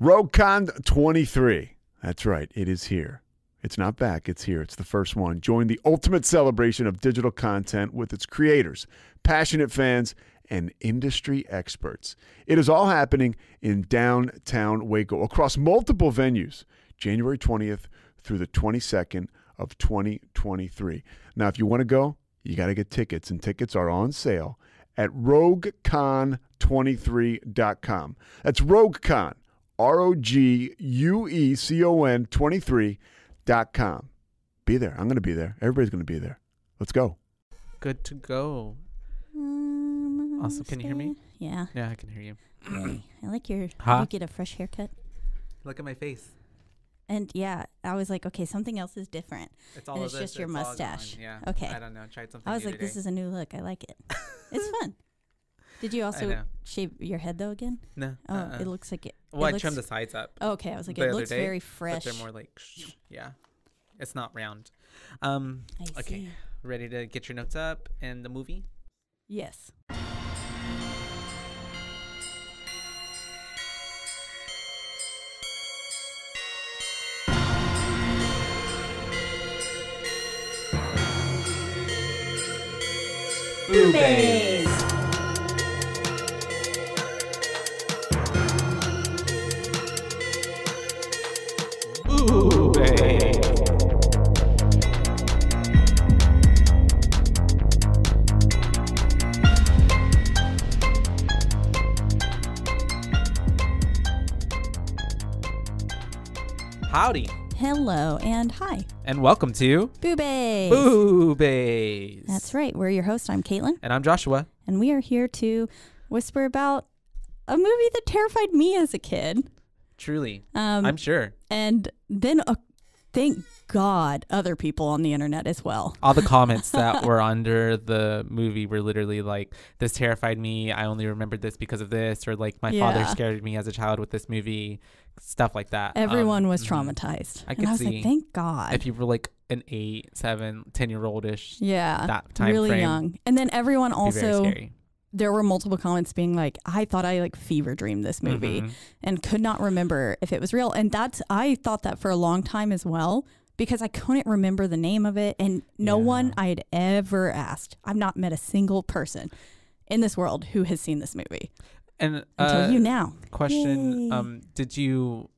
RogueCon 23. That's right. It is here. It's not back. It's here. It's the first one. Join the ultimate celebration of digital content with its creators, passionate fans, and industry experts. It is all happening in downtown Waco across multiple venues, January 20th through the 22nd of 2023. Now, if you want to go, you got to get tickets, and tickets are on sale at RogueCon23.com. That's RogueCon, ROGUECON 23.com. Be there. I'm going to be there. Everybody's going to be there. Let's go. Good to go. Also, can you hear me? Yeah. Yeah, I can hear you. I like your, huh? You get a fresh haircut. Look at my face. And yeah, I was like, okay, something else is different. It's all and it's this, just your mustache. Yeah. Okay. I don't know. Tried something. I was new like, today. This is a new look. I like it. It's fun. Did you also shave your head though again? No. Oh, it looks like it. Well, I trimmed the sides up. Oh, okay, I was like, it looks very fresh. But they're more like, yeah, it's not round. Okay, ready to get your notes up and the movie? Yes. BooBaes. Howdy. Hello and hi. And welcome to BooBaes. BooBaes. That's right. We're your hosts. I'm Caitlin. And I'm Joshua. And we are here to whisper about a movie that terrified me as a kid. Truly. I'm sure. And then, thank God, other people on the internet as well. All the comments that were under the movie were literally like, this terrified me. I only remembered this because of this. Or like, my father scared me as a child with this movie. Stuff like that. Everyone was traumatized. I was like, thank God. If you were like an 8, 7, 10-year-old-ish. Yeah. That time really frame, young. And then everyone also, there were multiple comments being like, I thought I like fever dreamed this movie and could not remember if it was real. And that's, I thought that for a long time as well, because I couldn't remember the name of it. And no one I had ever asked. I've not met a single person in this world who has seen this movie. And until you now. Question: did you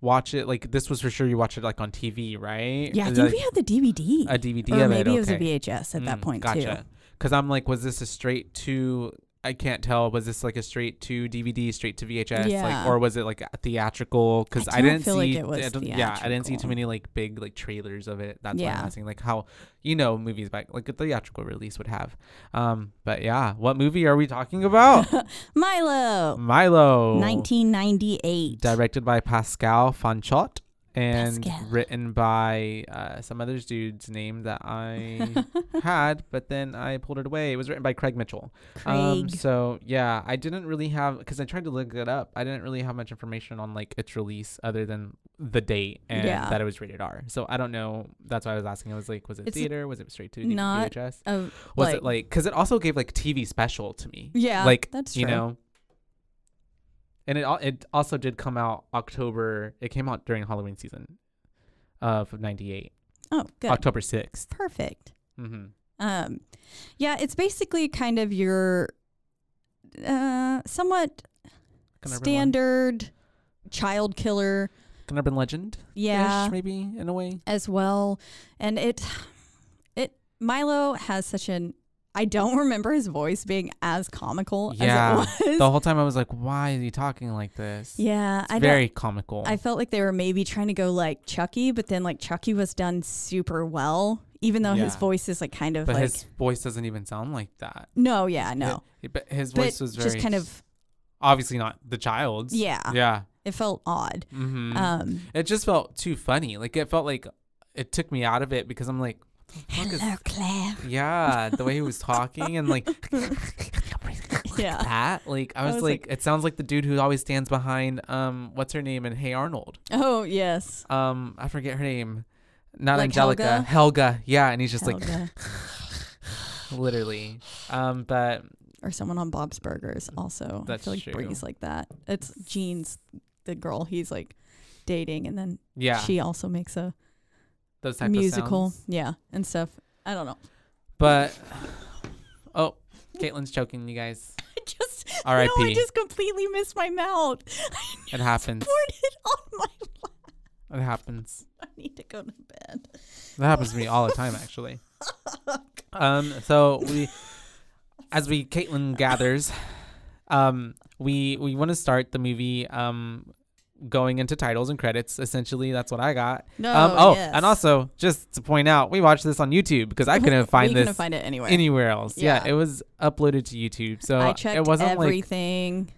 watch it? Like, this was for sure. You watched it like on TV, right? Yeah, I think we had the DVD. A DVD, or maybe it was a VHS at that point too. Gotcha. Because I'm like, was this a straight to? I can't tell. Was this like a straight to DVD, straight to VHS, like, or was it like theatrical? Because I didn't feel like it was theatrical. Yeah, I didn't see too many like big like trailers of it. That's why I'm asking, like, how movies back like a theatrical release would have. But yeah, what movie are we talking about? Milo. Milo. 1998. Directed by Pascal Franchot and written by some other dude's name that I had, but then I pulled it away. It was written by Craig Mitchell. So yeah, I didn't really have, because I tried to look it up, I didn't really have much information on like its release other than the date and that it was rated R. So I don't know. That's why I was asking. I was like, was it theater? Was it straight to VHS? Was it like, because it also gave like TV special to me. Yeah, like that's true. You know. And it also did come out October. It came out during Halloween season of 98. Oh, good. October 6th. Perfect. Yeah, it's basically kind of your somewhat standard child killer. An urban legend. Yeah. Maybe in a way. As well. And Milo has such an, I don't remember his voice being as comical as it was. The whole time I was like, why is he talking like this? Yeah. It's very comical. I felt like they were maybe trying to go like Chucky, but then like Chucky was done super well, even though his voice is like kind of but like... But his voice doesn't even sound like that. No, yeah, no. But his voice was very... Just kind of... Obviously not the child's. Yeah. Yeah. It felt odd. It just felt too funny. Like, it felt like it took me out of it because I'm like... Hello, Claire. Yeah, the way he was talking and like that. Like I was like, it sounds like the dude who always stands behind what's her name in Hey Arnold. Oh yes. I forget her name. Not like Angelica. Helga? Helga. Yeah, and he's just like literally. But or someone on Bob's Burgers also. That's I feel like true. Breeze like that. It's Gene's the girl he's like dating, and then she also makes a musical and stuff. I don't know, but oh, Caitlin's choking, you guys. R.I.P. No, I just completely missed my mouth. It happens. It on my lap. It happens. I need to go to bed. That happens to me all the time, actually. So we, as we Caitlin gathers, we want to start the movie going into titles and credits. Essentially, that's what I got. No. And also just to point out, we watched this on YouTube because I couldn't find this. Couldn't find it anywhere. Anywhere else. Yeah. It was uploaded to YouTube, so I checked everything.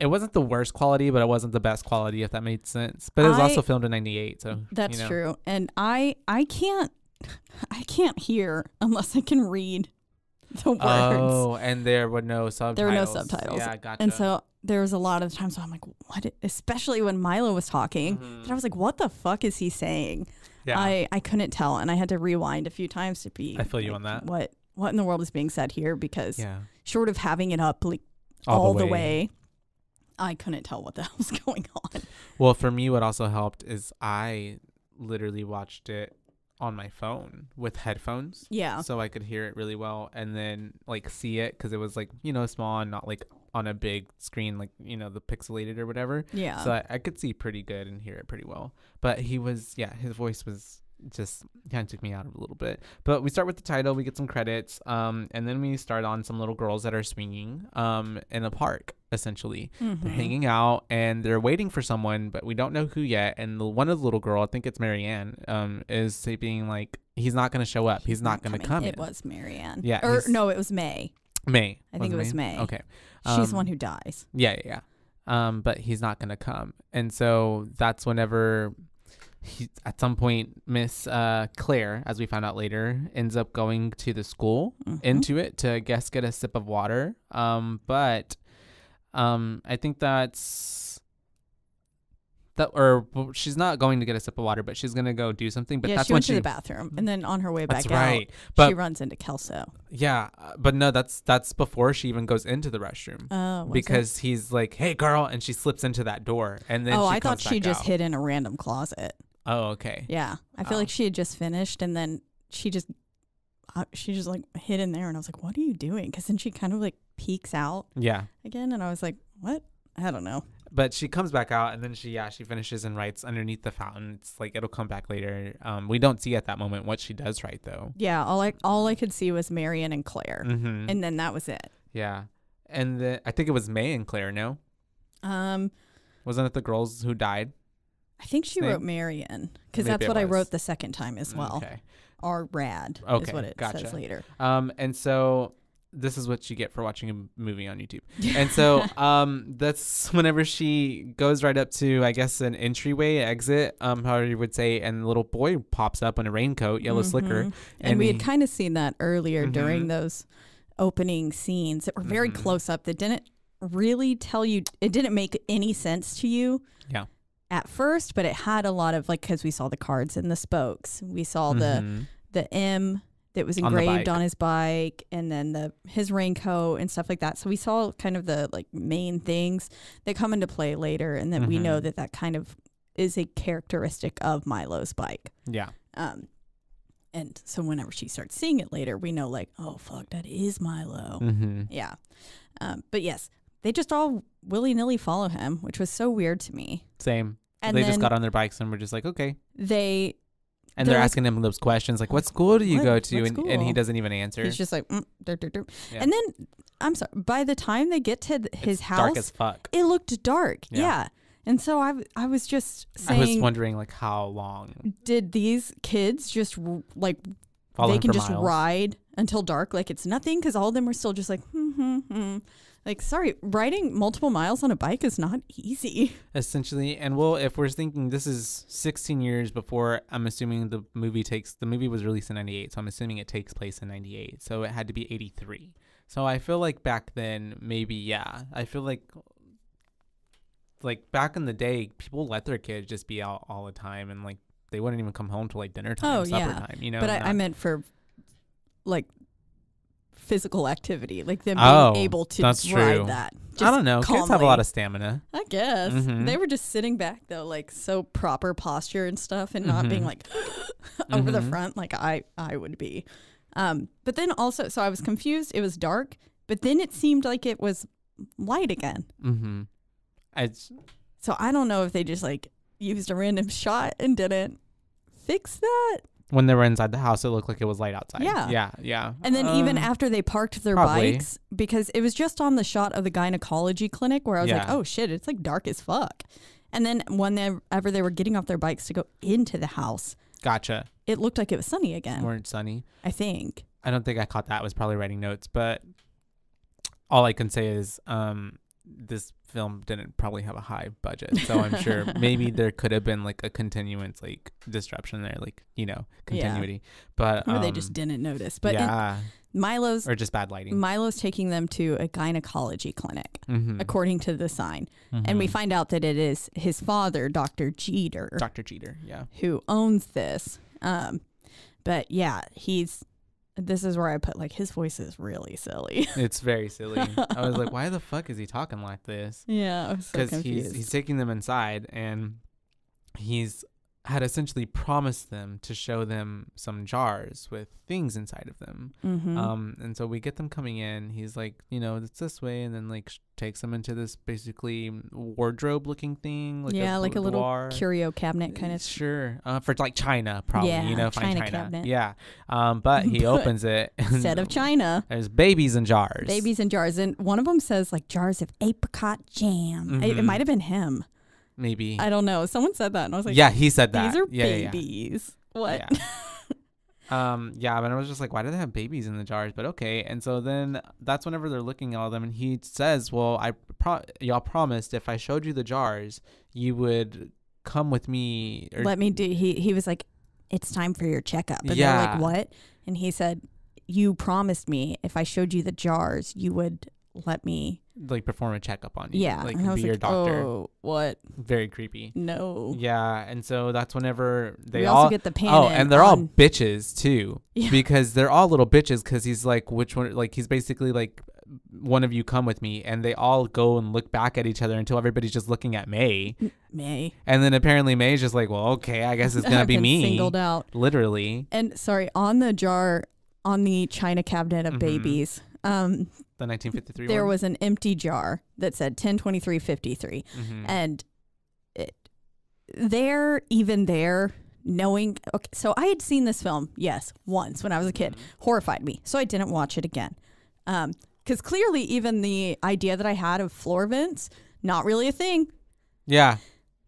It wasn't the worst quality, but it wasn't the best quality, if that made sense. But it was also filmed in '98, so that's true. And I can't hear unless I can read the words. Oh, and there were no subtitles. There were no subtitles. Yeah, gotcha. And so there was a lot of times I'm like, what? Especially when Milo was talking, and I was like, what the fuck is he saying? Yeah, I couldn't tell, and I had to rewind a few times to be. I feel you on that. What in the world is being said here? Because short of having it up like all the way, I couldn't tell what the hell was going on. Well, for me, what also helped is I literally watched it on my phone with headphones, so I could hear it really well, and then like see it, because it was like, you know, small and not like on a big screen, like, you know, the pixelated or whatever, so I could see pretty good and hear it pretty well. But he was, his voice was just kind of took me out of a little bit. But we start with the title, we get some credits, and then we start on some little girls that are swinging in a park, essentially. They're hanging out and they're waiting for someone, but we don't know who yet. And one of the little girl, I think it's Marianne, is being like, he's not going to show up, he's not going to come. It was Marianne, or no, it was May. I think it was May. Okay, she's the one who dies. But he's not going to come. And so that's whenever at some point, Miss Claire, as we found out later, ends up going to the school, into it, to get a sip of water. I think that's that, or she's not going to get a sip of water, but she's gonna go do something. But that's she went to the bathroom, and then on her way back out, she runs into Kelso. Yeah, but no, that's before she even goes into the restroom. Because he's like, "Hey, girl," and she slips into that door, and then I thought she just hid in a random closet. Oh, okay. Yeah, I feel like she had just finished, and then she just like hid in there, and I was like, "What are you doing?" Because then she kind of like peeks out. Yeah. Again, and I was like, "What? I don't know." But she comes back out, and then she finishes and writes underneath the fountain. It's like, it'll come back later. We don't see at that moment what she does write, though. Yeah, all I could see was Marianne and Claire, and then that was it. Yeah, and I think it was May and Claire. No, wasn't it the girls who died? I think she wrote Marianne, because that's what I wrote the second time as well. Okay, or Rad is what it says later. And so. This is what you get for watching a movie on YouTube. And so that's whenever she goes right up to, I guess, an entryway, exit, however you would say, and the little boy pops up in a raincoat, yellow slicker. And we had kind of seen that earlier during those opening scenes that were very close up, that didn't really tell you, it didn't make any sense to you at first, but it had a lot of, like, because we saw the cards and the spokes. We saw the M that was engraved on his bike, and then his raincoat and stuff like that. So we saw kind of the like main things that come into play later, and then we know that kind of is a characteristic of Milo's bike. Yeah. And so whenever she starts seeing it later, we know like, oh fuck, that is Milo. Yeah. But yes, they just all willy-nilly follow him, which was so weird to me. Same. And they just got on their bikes and were just like, okay. And they're asking him those questions, like, what school do you go to? And he doesn't even answer. He's just like, And then, I'm sorry, by the time they get to his house, dark as fuck. It looked dark. Yeah. And so I was just saying, I was wondering, like, how long? Did these kids just, like, they can just ride until dark? Like, it's nothing? Because all of them were still just like, Like, sorry, riding multiple miles on a bike is not easy. Essentially. And, well, if we're thinking this is 16 years before, I'm assuming the movie was released in 98, so I'm assuming it takes place in 98. So it had to be 83. So I feel like back then, maybe, I feel like back in the day, people let their kids just be out all the time, and, like, they wouldn't even come home till, like, dinner time, supper time, you know? But I meant for, like, physical activity, like them being able to ride that. Just I don't know. Calmly. Kids have a lot of stamina. I guess. Mm-hmm. They were just sitting back, though, like so proper posture and stuff and not being like over the front like I would be. But then also, so I was confused. It was dark, but then it seemed like it was light again. So I don't know if they just like used a random shot and didn't fix that. When they were inside the house, it looked like it was light outside. Yeah. Yeah. Yeah. And then even after they parked their bikes, because it was just on the shot of the gynecology clinic where I was like, oh shit, it's like dark as fuck. And then whenever they were getting off their bikes to go into the house. Gotcha. It looked like it was sunny again. Weren't sunny. I think. I don't think I caught that. I was probably writing notes, but all I can say is this film didn't probably have a high budget, so I'm sure maybe there could have been like a continuance, like disruption there, like, you know, continuity, but or they just didn't notice. But Milo's, or just bad lighting. Milo's taking them to a gynecology clinic, according to the sign, and we find out that it is his father, Dr. Jeter. Dr. Jeter, yeah, who owns this. But yeah, he's. This is where I put, like, his voice is really silly. It's very silly. I was like, why the fuck is he talking like this? Yeah, I was so confused. Because he's taking them inside, and he's had essentially promised them to show them some jars with things inside of them. And so we get them coming in. He's like, you know, it's this way, and then, like, takes them into this basically wardrobe-looking thing. Like like a little curio cabinet kind of. Sure. For, like, China, probably. Yeah, you know, China cabinet. Yeah. But he opens it. Instead of China. There's babies in jars. Babies in jars. And one of them says, like, jars of apricot jam. It might have been him. Maybe. I don't know. Someone said that, and I was like, yeah, he said that. These are babies. Yeah, yeah. What? Yeah. But I was just like, why do they have babies in the jars? But okay. And so then that's whenever they're looking at all of them, and he says, well, y'all promised if I showed you the jars, you would come with me. Or let me do. He was like, it's time for your checkup. And they're like, what? And he said, you promised me if I showed you the jars, you would let me like perform a checkup on you, like be your doctor. Oh, what? Very creepy. No. Yeah, and so that's whenever they also get the panic. Oh, and they're all bitches too, because they're all little bitches. Because he's like, which one? Like he's basically like, one of you come with me, and they all go and look back at each other until everybody's just looking at May. And then apparently May's just like, well, okay, I guess it's gonna be me. Singled out, literally. And sorry, on the jar, on the China cabinet of babies. The 1953 there was an empty jar that said 10-23-53, and even there knowing, okay, so I had seen this film once when I was a kid, horrified me, so I didn't watch it again, because clearly even the idea that I had of floor vents, not really a thing. Yeah,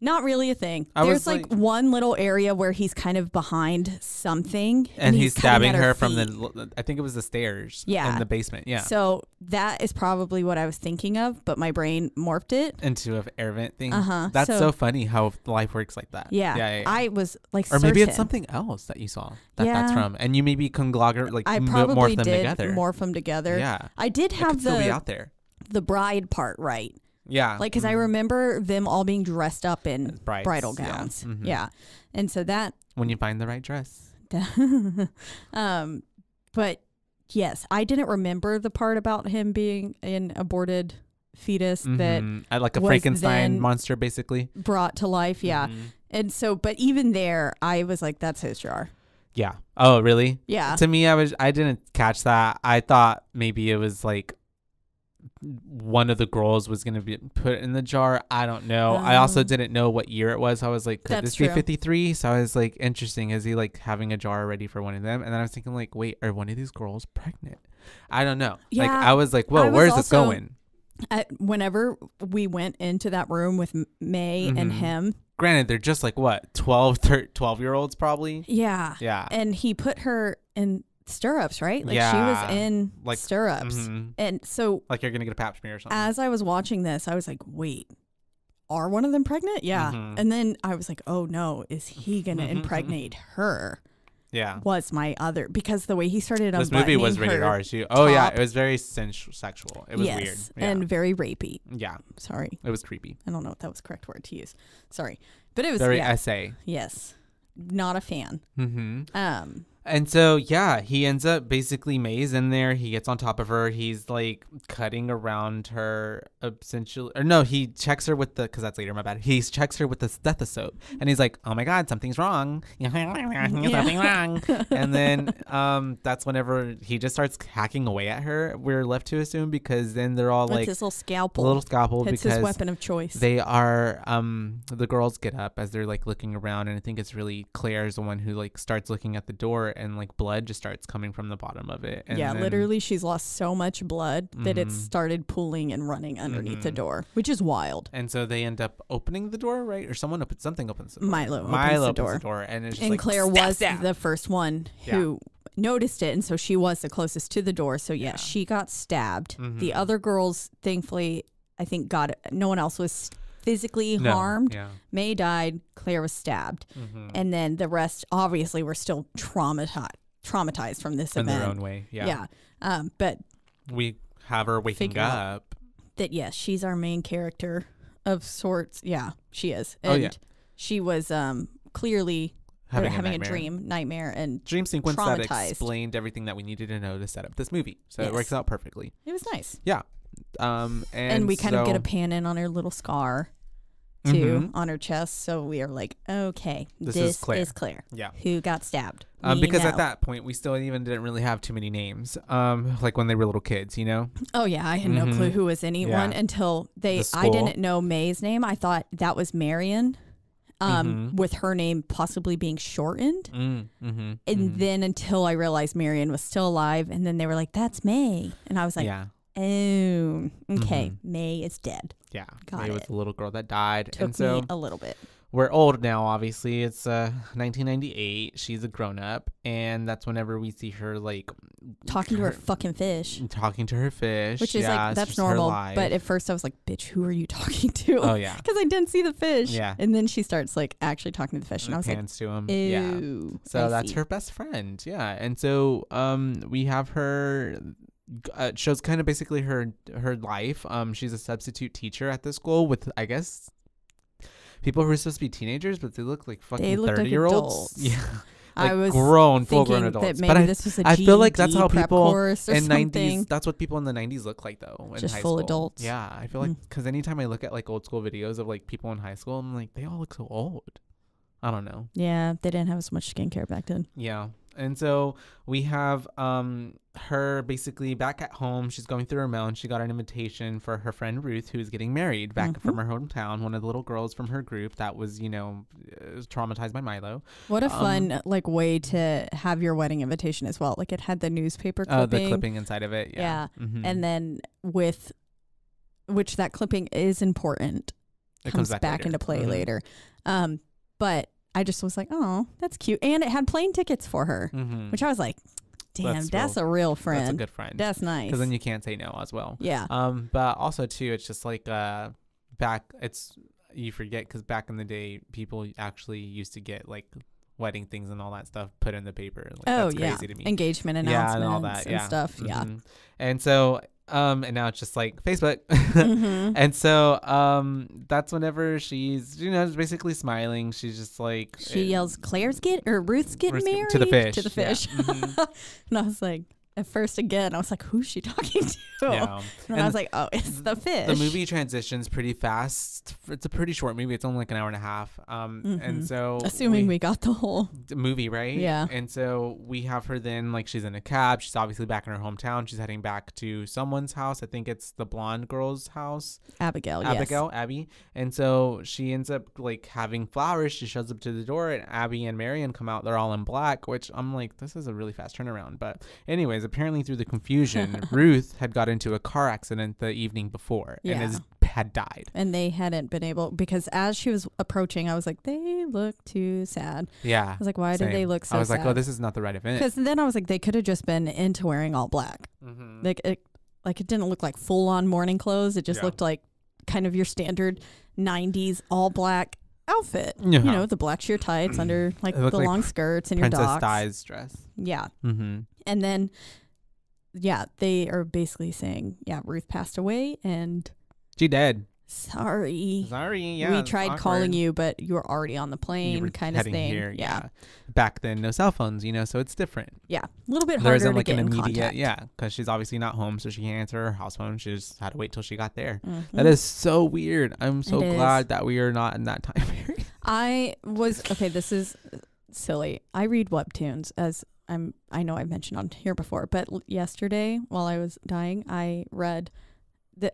not really a thing. There's like one little area where he's kind of behind something. And he's stabbing her from the, I think it was the stairs in the basement. Yeah. So that is probably what I was thinking of, but my brain morphed it into an air vent thing. That's so funny how life works like that. Yeah. I was like, or maybe it's something else that you saw that that's from. And you maybe conglomerate, like morph them together. Morph them together. Yeah. I did have the bride part right. Yeah. Like, because I remember them all being dressed up in bridal gowns. Yeah. And so that. When you find the right dress. But yes, I didn't remember the part about him being an aborted fetus that. Like a Frankenstein monster, basically. Brought to life. Yeah. And so, but even there, I was like, that's his jar. Yeah. Oh, really? Yeah. To me, I didn't catch that. I thought maybe it was like, one of the girls was going to be put in the jar. I don't know. I also didn't know what year it was. I was like, could this be 53? So I was like, interesting. Is he like having a jar ready for one of them? And then I was thinking like, wait, are one of these girls pregnant? I don't know. Yeah, like I was like, whoa, where's this going? Whenever we went into that room with May and him. Granted, they're just like what, 12-year-olds probably? Yeah. Yeah. And he put her in stirrups, right? Like she was in like stirrups, and so like you're gonna get a pap smear or something. As I was watching this, I was like, wait, are one of them pregnant? Yeah. And then I was like, oh no, is he gonna impregnate her? Yeah, was my other, because the way he started on this movie was rated R. Oh yeah, it was very sexual. It was weird and very rapey. Yeah, sorry, it was creepy. I don't know if that was the correct word to use. Sorry, but it was very essay. Yes, not a fan. And so, yeah, he ends up basically May's in there. He gets on top of her. He's like cutting around her essentially, or no, he checks her with the, cause that's later, my bad. He checks her with the stethoscope and he's like, oh my God, something's wrong. Something wrong. And then that's whenever he just starts hacking away at her. We're left to assume because then they're all like, his little scalpel. Little scalpel. It's his weapon of choice. They are, the girls get up as they're like looking around. And I think it's really Claire's the one who like starts looking at the door and like blood just starts coming from the bottom of it. And yeah, then, literally she's lost so much blood that it started pooling and running underneath the door, which is wild. And so they end up opening the door, right? Or someone opens, something opens the door. Milo opens the door. And it's just and like, Claire was the first one who noticed it. And so she was the closest to the door. So yeah, she got stabbed. The other girls, thankfully, I think no one else was physically harmed. May died, Claire was stabbed, and then the rest obviously were still traumatized from this event in their own way. But we have her waking up that she's our main character of sorts. She is. And she was clearly having a dream nightmare and dream sequence that explained everything that we needed to know to set up this movie, so it works out perfectly. It was nice. And we kind of get a pan in on her little scar too, on her chest, so we are like, okay, this is Claire who got stabbed, because at that point we still didn't really have too many names, like when they were little kids, you know. I had no clue who was anyone until I didn't know May's name. I thought that was Marion, with her name possibly being shortened, and then until I realized Marion was still alive, and then they were like, that's May, and I was like, oh, okay. May is dead. Yeah. May was the little girl that died. Took me a little bit. We're old now, obviously. It's 1998. She's a grown-up. And that's whenever we see her, like... Talking to her fucking fish. Talking to her fish. Which is, like, that's normal. But at first I was like, bitch, who are you talking to? Oh, yeah. Because I didn't see the fish. Yeah. And then she starts, like, actually talking to the fish. And I was like... Pans to him. Ew. Yeah. So that's her best friend. Yeah. And so we have her... shows kind of basically her life. She's a substitute teacher at the school with, I guess, people who are supposed to be teenagers, but they look like fucking 30-year-olds. Like like I was grown, full-grown adults. That maybe this was a I feel like that's how people in something. 90s. That's what people in the 90s look like, though. In high school. Adults. Yeah, I feel like because anytime I look at like old school videos of like people in high school, I'm like, they all look so old. I don't know. Yeah, they didn't have as much skincare back then. Yeah. And so we have her basically back at home. She's going through her mail and she got an invitation for her friend Ruth, who's getting married back from her hometown. One of the little girls from her group that was, you know, traumatized by Milo. What a fun like way to have your wedding invitation as well. Like it had the newspaper clipping. Oh, the clipping inside of it. Yeah. And then with which that clipping is important. It comes back into play later. But I just was like, oh, that's cute. And it had plane tickets for her, which I was like, damn, that's a real friend. That's a good friend. That's nice. Because then you can't say no as well. Yeah. But also, too, it's just like you forget because back in the day, people actually used to get like wedding things and all that stuff put in the paper. Like, oh, that's crazy to me. Engagement announcements and all that and stuff. And so... and now it's just like Facebook. And so that's whenever she's, you know, basically smiling. She's just like. She yells, Ruth's getting married. To the fish. To the fish. Yeah. And I was like, at first again, I was like, who's she talking to? Yeah. And I was like, oh, it's the fish. The movie transitions pretty fast. It's a pretty short movie. It's only like an hour and a half. And so. Assuming we got the whole. Movie, right? Yeah. And so we have her then, like, she's in a cab. She's obviously back in her hometown. She's heading back to someone's house. I think it's the blonde girl's house. Abigail, yes. Abby. And so she ends up, like, having flowers. She shows up to the door and Abby and Marion come out. They're all in black, which I'm like, this is a really fast turnaround. But anyways. Apparently through the confusion, Ruth had got into a car accident the evening before and had died. And they hadn't been able, because as she was approaching, I was like, they look too sad. Yeah. I was like, why did they look so sad? I was like, oh, this is not the right event. Because then I was like, they could have just been into wearing all black. Like it didn't look like full on morning clothes. It just looked like kind of your standard 90s all black outfit. You know, the black sheer tights under like the long skirts and your docks. Princess Di's dress. Yeah. And then, yeah, they are basically saying, yeah, Ruth passed away and... She dead. Sorry, yeah. We tried calling you, but you were already on the plane kind of thing. Here, yeah. Back then, no cell phones, you know, so it's different. Yeah, a little bit harder to get in contact. Yeah, because she's obviously not home, so she can't answer her house phone. She just had to wait till she got there. Mm-hmm. That is so weird. I'm so glad that we are not in that time period. I was, okay, this is silly. I read webtoons, as I know I've mentioned on here before, but yesterday while I was dying, I read...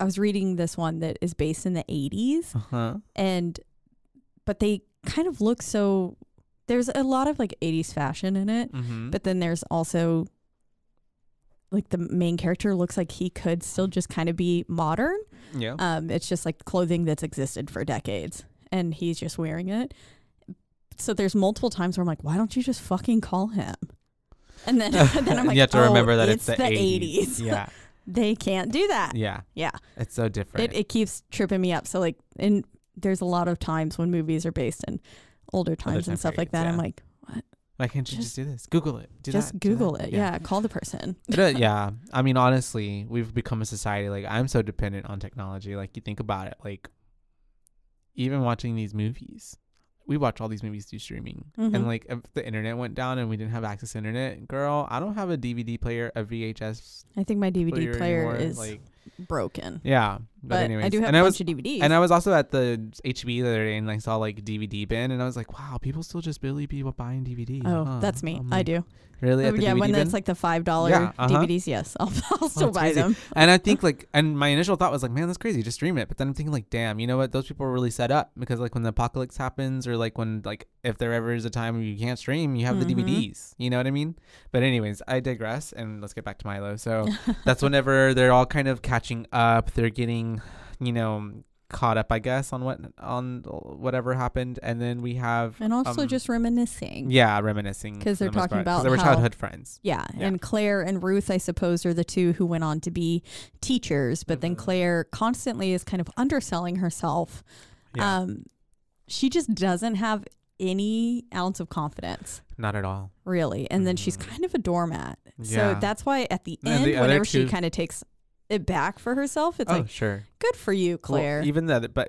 I was reading this one that is based in the 80s, but they kind of look so. There's a lot of like 80s fashion in it, but then there's also like the main character looks like he could still just kind of be modern. Yeah, it's just like clothing that's existed for decades, and he's just wearing it. So there's multiple times where I'm like, why don't you just fucking call him? And then I'm like, you have to remember that it's the 80s. Yeah. They can't do that. Yeah. Yeah. It's so different. It keeps tripping me up. So like, and there's a lot of times when movies are based in older times and stuff like that. Yeah. I'm like, what? Why can't you just do this? Google it. Just Google it. Yeah. Call the person. Yeah. I mean, honestly, we've become a society. Like, I'm so dependent on technology. Like, you think about it. Like, even watching these movies. We watch all these movies through streaming. And like if the internet went down and we didn't have access to internet, girl, I don't have a DVD player, a VHS. I think my DVD player is like broken. Yeah. But anyways, I do have a bunch of DVDs. And I was also at the HB the other day and I saw like DVD bin and I was like, wow, people still just barely be buying DVDs. Oh, that's me. Like, I do. Really? At the DVD when that's like the $5 DVDs. Yes. I'll still buy them. And I think like, and my initial thought was like, man, that's crazy. Just stream it. But then I'm thinking like, damn, you know what? Those people are really set up because like when the apocalypse happens or like when, like if there ever is a time you can't stream, you have the DVDs. You know what I mean? But anyways, I digress and let's get back to Milo. So that's whenever they're all kind of catching up. They're getting, you know, caught up, I guess, on whatever happened, and then we have and also just reminiscing. Yeah, reminiscing because they're talking about they were childhood friends. Yeah, yeah, and Claire and Ruth, I suppose, are the two who went on to be teachers. But then Claire constantly is kind of underselling herself. Yeah. She just doesn't have any ounce of confidence. Not at all, really. And then she's kind of a doormat. Yeah. So that's why at the end, whenever she kind of takes it back for herself, it's like, sure, good for you, Claire. Well,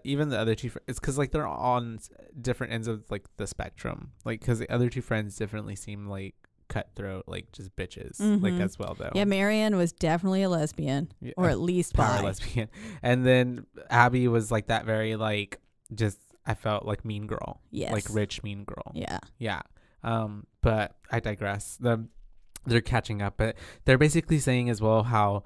even the other two, it's because like they're on different ends of like the spectrum, like because the other two friends definitely seem like cutthroat, like just bitches, like as well though. Yeah, Marianne was definitely a lesbian, or at least bi lesbian, and then Abby was like that very like just I felt like mean girl, like rich mean girl. Yeah, yeah. But I digress. They're catching up, but they're basically saying as well how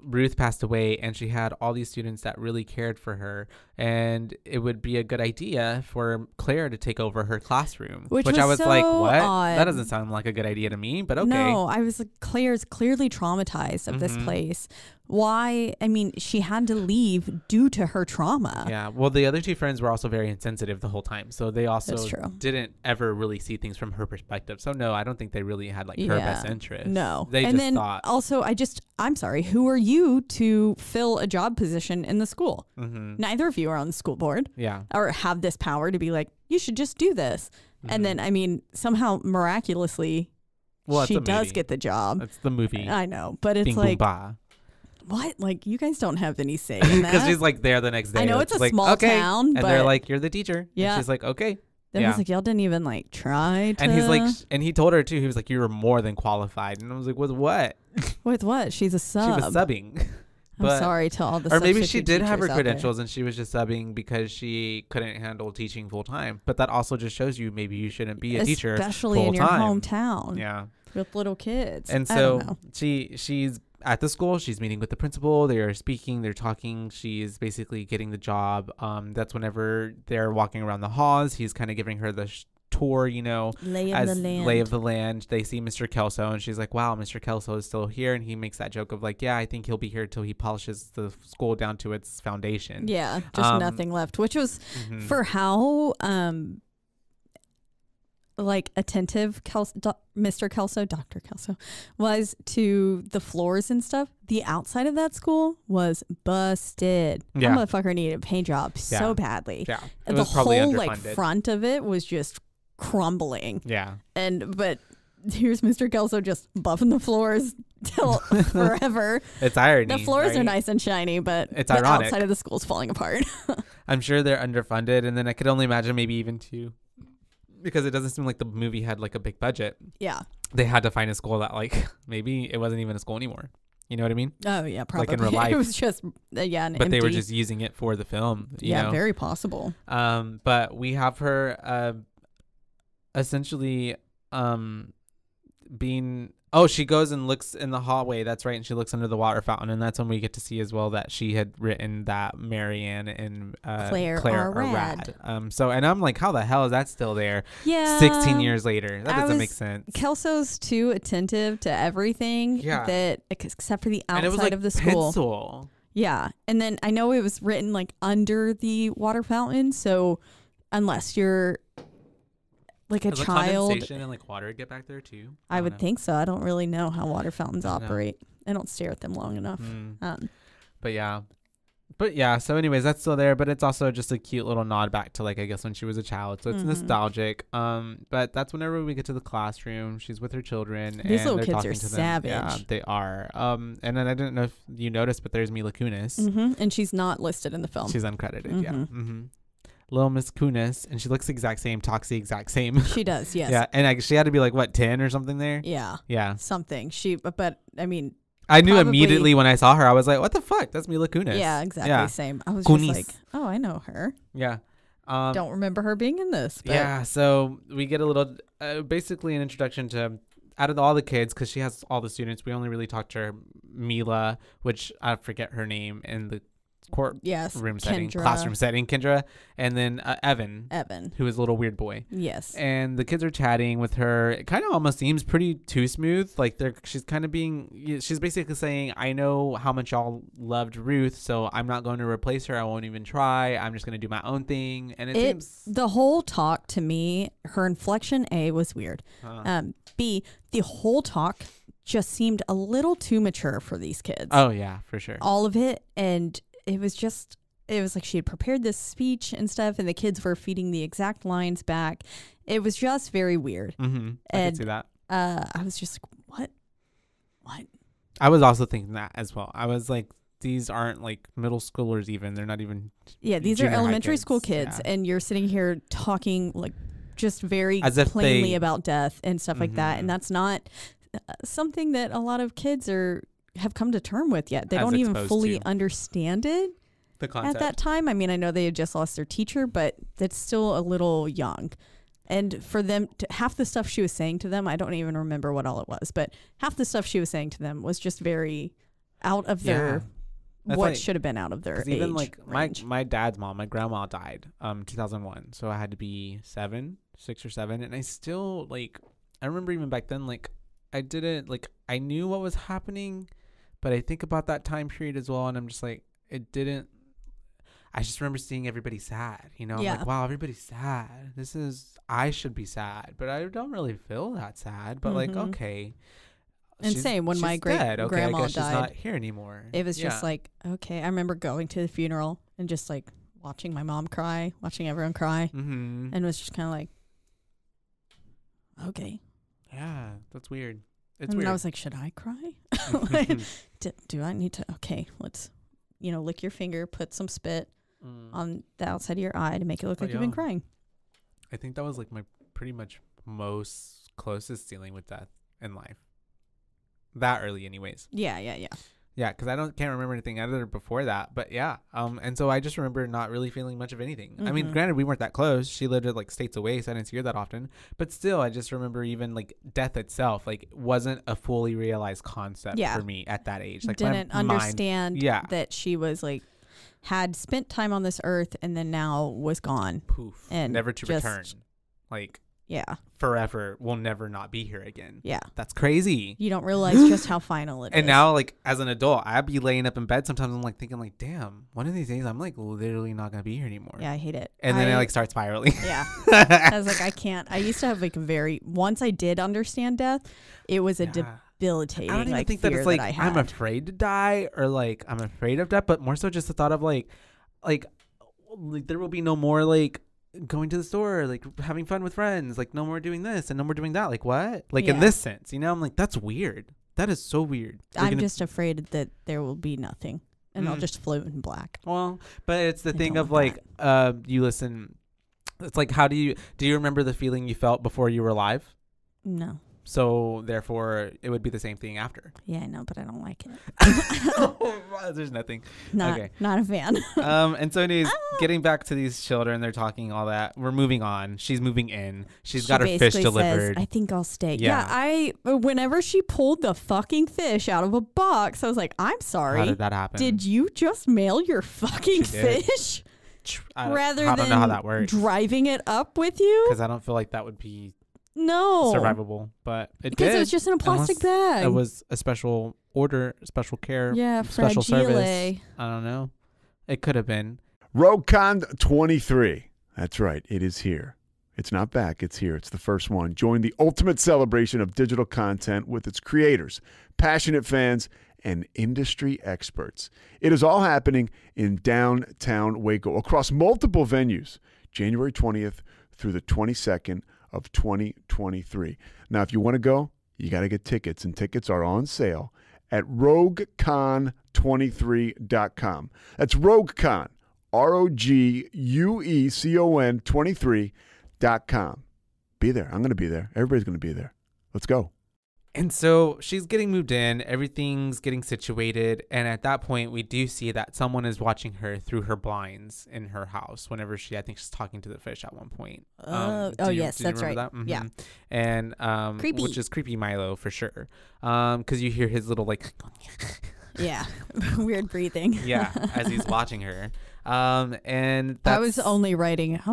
Ruth passed away and she had all these students that really cared for her, and it would be a good idea for Claire to take over her classroom, which I was so like, what? Odd. That doesn't sound like a good idea to me, but okay. No, I was like, Claire's clearly traumatized of this place. Why? I mean, she had to leave due to her trauma. Yeah. Well, the other two friends were also very insensitive the whole time, so they also didn't ever really see things from her perspective. So no, I don't think they really had like her best interest. No. They and just then thought. Also, I'm sorry, who are you to fill a job position in the school? Neither of you are on the school board. Yeah. Or have this power to be like, you should just do this. And then, I mean, somehow miraculously, she does get the job. That's the movie. I know, but it's like, what? Like, you guys don't have any say in that. Because she's like there the next day. I know it's a like, small town. And but they're like, you're the teacher. Yeah. And she's like, okay. Then he's like, y'all didn't even like try to. And he's like, and he told her too, he was like, you were more than qualified. And I was like, with what? With what? She's a sub. She was subbing. I'm sorry to all the. Or maybe she did have her credentials and she was just subbing because she couldn't handle teaching full time. But that also just shows you maybe you shouldn't be a teacher, especially in your hometown. Yeah, with little kids. And so she's at the school. She's meeting with the principal. They are speaking. They're talking. She's basically getting the job. That's whenever they're walking around the halls. He's kind of giving her the tour, you know, lay of the land. They see Mr. Kelso and she's like, wow, Mr. Kelso is still here. And he makes that joke of like, yeah, I think he'll be here till he polishes the school down to its foundation. Yeah, just nothing left, which was for how like attentive Dr. Kelso was to the floors and stuff. The outside of that school was busted. Yeah. That motherfucker needed a paint job so badly. Yeah, and the whole like front of it was just crumbling. Yeah, but here's Mr. Kelso just buffing the floors till forever. It's irony. The floors are nice and shiny, but it's ironic. Outside of the school's falling apart. I'm sure they're underfunded, and then I could only imagine maybe even two, because it doesn't seem like the movie had like a big budget. Yeah, they had to find a school that like maybe it wasn't even a school anymore. You know what I mean? Oh yeah, probably. Like in real life, it was just yeah. An empty. They were just using it for the film. You know? Very possible. But we have her essentially being. Oh, she goes and looks in the hallway. That's right. And she looks under the water fountain. And that's when we get to see as well that she had written that Marianne and Claire are rad. So, and I'm like, how the hell is that still there? Yeah. 16 years later. That doesn't make sense. Kelso's too attentive to everything. Yeah. Except for the outside of the school. Pencil. Yeah. And then I know it was written like under the water fountain. So unless you're... like a child. Condensation and like water would get back there too. I would think so. I don't really know how water fountains operate. I don't stare at them long enough. But yeah. So anyways, that's still there, but it's also just a cute little nod back to like, I guess when she was a child. So it's nostalgic. But that's whenever we get to the classroom, she's with her children. These little kids are savage. Yeah, they are. And then I didn't know if you noticed, but there's Mila Kunis. And she's not listed in the film. She's uncredited. Little Miss Kunis, and she looks the exact same, talks the exact same. She does, yes. Yeah, and she had to be like, what, 10 or something there? Yeah. Yeah. Something. But I mean, I knew immediately when I saw her, I was like, what the fuck? That's Mila Kunis. Yeah, exactly. Yeah. Same. I was just like, oh, I know her. Yeah. Don't remember her being in this. But. Yeah, so we get a little, basically an introduction to, out of all the kids, because she has all the students, we only really talked to her, Mila, which I forget her name, and the classroom setting, Kendra, and then Evan, who is a little weird boy. Yes. And the kids are chatting with her. It kind of almost seems pretty too smooth. Like she's basically saying, I know how much y'all loved Ruth, so I'm not going to replace her. I won't even try. I'm just going to do my own thing. And it seems the whole talk to me, her inflection A was weird. B, the whole talk just seemed a little too mature for these kids. Oh yeah, for sure. All of it. And it was like she had prepared this speech and stuff, and the kids were feeding the exact lines back. It was just very weird. I could see that. I was just like, what? I was also thinking that as well. I was like, these aren't like middle schoolers even. They're not even. Yeah, these are elementary school kids, and you're sitting here talking like just very plainly about death and stuff like that, and that's not something that a lot of kids have come to term with yet. They don't even fully understand it at that time. I mean, I know they had just lost their teacher, but that's still a little young. And for them to half the stuff she was saying to them, I don't even remember what all it was, but half the stuff she was saying to them was just very out of their what should have been out of their age. Even like my dad's mom, my grandma died 2001, so I had to be 6 or 7, and I still I remember even back then I knew what was happening. But I think about that time period as well, and I'm just like, I just remember seeing everybody sad, you know? Yeah. I'm like, wow, everybody's sad. I should be sad, but I don't really feel that sad. But like, okay. And same when my great-grandma died. She's not here anymore. It was just like, okay. I remember going to the funeral and just like watching my mom cry, watching everyone cry. And was just kind of like, okay. Yeah, that's weird. And I was like, should I cry? Do I need to? Okay, let's, lick your finger, put some spit on the outside of your eye to make it look like you've been crying. I think that was like my pretty much most closest dealing with death in life. That early anyways. Yeah. Yeah, because I can't remember anything other before that. But yeah. And so I just remember not really feeling much of anything. I mean, granted, we weren't that close. She lived like states away, so I didn't see her that often. But still, I just remember even like death itself wasn't a fully realized concept for me at that age. Like didn't understand that she was had spent time on this earth and then now was gone. Poof. And never to return. Yeah. Forever. We'll never not be here again. Yeah. That's crazy. You don't realize just how final it is. And now, as an adult, I'd be laying up in bed sometimes. I'm thinking, damn, one of these days I'm literally not going to be here anymore. Yeah, I hate it. And then I start spiraling. Yeah. I was like, I can't. I used to have once I did understand death, it was a debilitating. I don't even think that it's I'm afraid to die or I'm afraid of death, but more so just the thought of there will be no more going to the store, like having fun with friends, like no more doing this and no more doing that. Like what? Like in this sense, you know, I'm like, that's weird. That is so weird. I'm just afraid that there will be nothing and I'll just float in black. Well, but it's the thing of like, you listen, it's like, how do you remember the feeling you felt before you were alive? No. So therefore it would be the same thing after. Yeah, I know, but I don't like it. There's nothing. Not a fan. And so anyways, getting back to these children, they're talking all that. We're moving on. She's moving in. She got her fish delivered. Says, I think I'll stay. Yeah. Whenever she pulled the fucking fish out of a box, I was like, I'm sorry. How did that happen? Did you just mail your fucking fish? Rather than know how that works. Driving it up with you? Because I don't feel like that would be survivable, but because it was just in a plastic bag. It was a special order, special care, special service. I don't know. It could have been. RogueCon 23. That's right. It is here. It's not back. It's here. It's the first one. Join the ultimate celebration of digital content with its creators, passionate fans, and industry experts. It is all happening in downtown Waco across multiple venues, January 20th through the 22nd. Of 2023. Now, if you want to go, you got to get tickets, and tickets are on sale at RogueCon23.com. That's RogueCon, RogueCon23.com. Be there. I'm going to be there. Everybody's going to be there. Let's go. And so she's getting moved in, everything's getting situated, and at that point we do see that someone is watching her through her blinds in her house whenever she, I think she's talking to the fish at one point. Oh yes, that's right. That? Mm-hmm. Yeah. And creepy. Which is creepy Milo for sure. Because you hear his little like weird breathing. As he's watching her. And that's, I was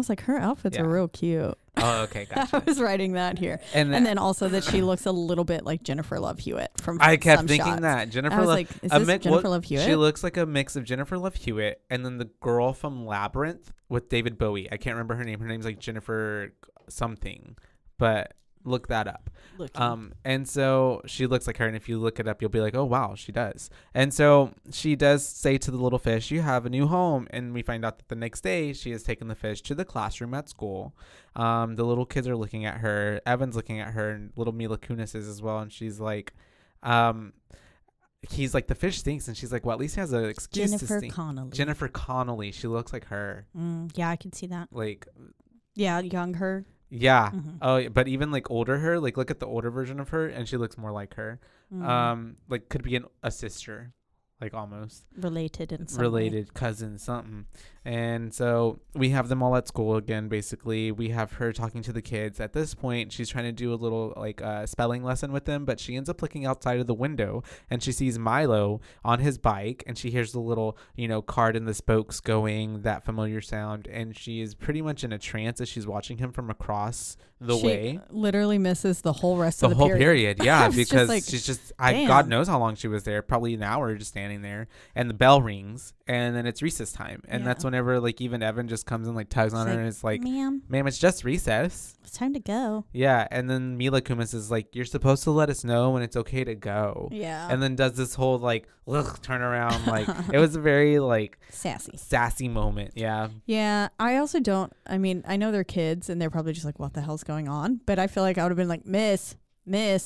like, her outfits are real cute. Oh, okay, gotcha. I was writing that here, and then also that she looks a little bit like Jennifer Love Hewitt from. I kept thinking that Jennifer Love. Like, is this Jennifer Love Hewitt? She looks like a mix of Jennifer Love Hewitt and then the girl from Labyrinth with David Bowie. I can't remember her name. Her name's like Jennifer something, but look that up. And so she looks like her, and if you look it up, you'll be like, oh wow, she does. And so she does say to the little fish, "You have a new home," and we find out that the next day she has taken the fish to the classroom at school. The little kids are looking at her. Evan's looking at her, and little Mila Kunis is as well. And she's like, he's like, the fish stinks, and she's like, well, at least he has an excuse to stink. Jennifer Connelly. She looks like her. Yeah, I can see that. Like, yeah, young her. Yeah. Oh, but even like older her, like look at the older version of her, and she looks more like her. Like could be a sister, like almost related in some way. Cousin something. And so we have them all at school again. Basically, we have her talking to the kids. At this point, she's trying to do a little like spelling lesson with them, but she ends up looking outside of the window, and she sees Milo on his bike, and she hears the little card in the spokes going, that familiar sound, and she is pretty much in a trance as she's watching him from across the way. Literally misses the whole rest of the whole period. Yeah, because just like, she's just God knows how long she was there, probably an hour just standing there, and the bell rings, and then it's recess time, and that's whenever like even Evan just comes and like tugs on her, and it's like, ma'am, it's just recess, it's time to go. Yeah. And then Mila Kunis is like, you're supposed to let us know when it's okay to go. Yeah. And then does this whole like turn around, like it was a very like sassy moment. Yeah. I also don't, I mean, I know they're kids and they're probably just like, what the hell's going on? But I feel like I would have been like, miss. I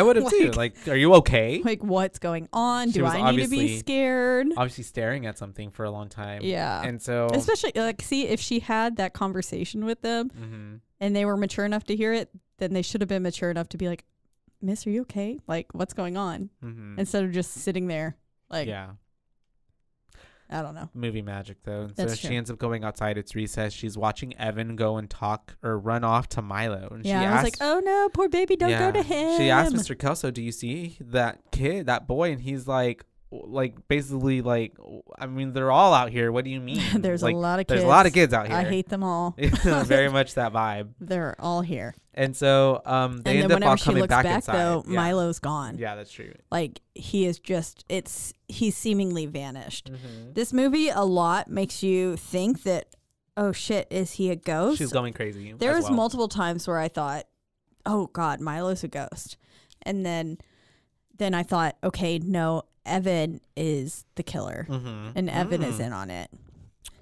would have like, too. Like, are you okay? Like, what's going on? Do I need to be scared? Obviously staring at something for a long time. Yeah. And so, especially like, see, if she had that conversation with them and they were mature enough to hear it, then they should have been mature enough to be like, miss, are you okay? Like, what's going on? Instead of just sitting there like, I don't know. Movie magic, though. And so she ends up going outside. It's recess. She's watching Evan go and talk or run off to Milo. And she asked, I was like, oh, no, poor baby. Don't go to him. She asked Mr. Kelso, do you see that kid, that boy? And he's like, basically like, I mean, they're all out here. What do you mean? There's like, a lot of kids. There's a lot of kids out here. I hate them all. Very much that vibe. They're all here. And so they end up all coming back inside. Though, Milo's gone. Yeah, that's true. Like, he is just, he's seemingly vanished. This movie a lot makes you think that, oh shit, is he a ghost? She's going crazy. There was multiple times where I thought, oh God, Milo's a ghost. And then I thought, okay, no, Evan is the killer and Evan is in on it.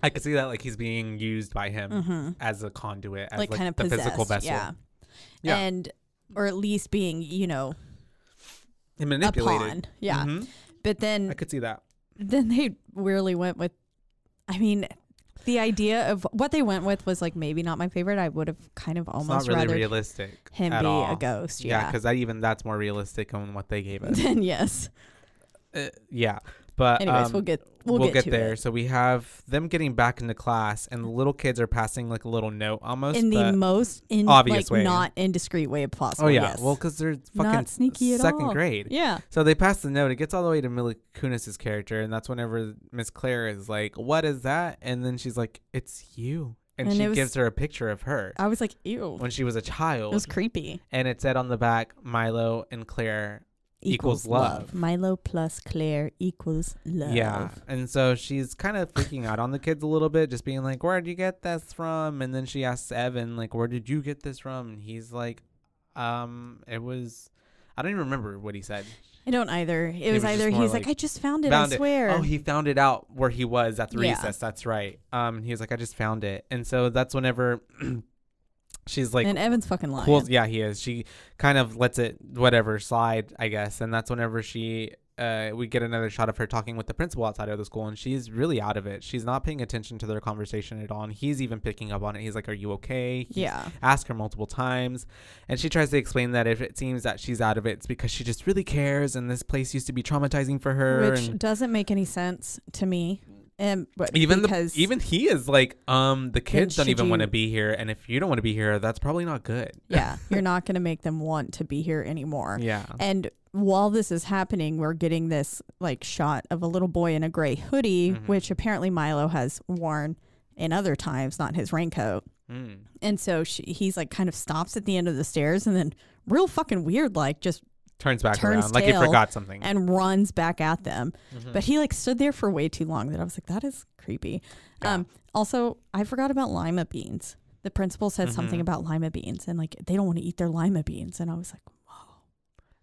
I could see that, like, he's being used by him as a conduit, as like kind of the possessed, physical vessel. Yeah. Yeah. And, or at least being, you know, and manipulated. A pawn. Yeah. Mm-hmm. But then I could see that. Then they really went with, I mean, the idea of what they went with was like maybe not my favorite. I would have kind of almost rather realistic him be a ghost. Yeah, because that's more realistic on what they gave us. Then yes. Yeah. But anyways, we'll get there. So we have them getting back into class, and the little kids are passing like a little note almost in the most obvious way, not indiscreet way possible. Oh yeah, yes. Well, because they're fucking not sneaky at second all. Grade. Yeah. So they pass the note. It gets all the way to Mila Kunis's character, and that's whenever Miss Claire is like, "What is that?" And then she's like, "It's you." And she gives her a picture of her. I was like, "Ew." When she was a child, it was creepy. And it said on the back, "Milo and Claire." Equals love. Milo plus Claire equals love. Yeah. And so she's kind of freaking out on the kids a little bit, just being like, where'd you get this from? And then she asks Evan, like, where did you get this from? And he's like, it was, I don't even remember what he said. I don't either. It was either he's like, I just found it, I swear. Oh, he found it out where he was at the recess. That's right. He was like, I just found it. And so that's whenever she's like, and Evan's fucking lying. Cool. Yeah, he is. She kind of lets it, whatever, slide, I guess. And that's whenever she, we get another shot of her talking with the principal outside of the school, and she's really out of it. She's not paying attention to their conversation at all. And he's even picking up on it. He's like, are you okay? He's asked her multiple times. And she tries to explain that if it seems that she's out of it, it's because she just really cares. And this place used to be traumatizing for her. Which doesn't make any sense to me. But even he is like, the kids don't even want to be here, and if you don't want to be here, that's probably not good. Yeah, you're not going to make them want to be here anymore. Yeah. And while this is happening, we're getting this like shot of a little boy in a gray hoodie, which apparently Milo has worn in other times, not his raincoat. Mm. And so he's like kind of stops at the end of the stairs, and then real fucking weird, like just. Turns around like he forgot something and runs back at them. But he like stood there for way too long that I was like, that is creepy. Yeah. Also, I forgot about lima beans. The principal said something about lima beans, and like they don't want to eat their lima beans. And I was like, whoa.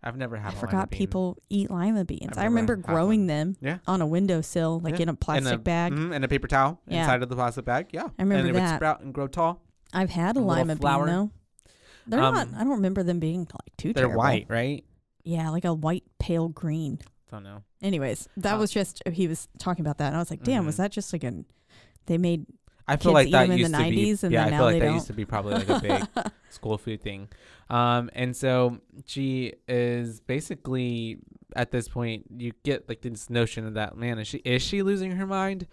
I've never had. I forgot people eat lima beans. I remember growing them on a windowsill, like in a plastic bag and a paper towel inside of the plastic bag. Yeah, I remember and that. It would sprout and grow tall. I've had a lima bean though. They're not. I don't remember them being like too. They're terrible. White, right? Yeah, like a white, pale green. Don't know. Anyways, that was just, he was talking about that, and I was like, damn, was that just like an, they made I feel kids like that used in the to 90s, be, and yeah, then I now feel like they that don't. Used to be probably like a big school food thing. And so she is basically, at this point, you get like this notion of that, man, is she losing her mind?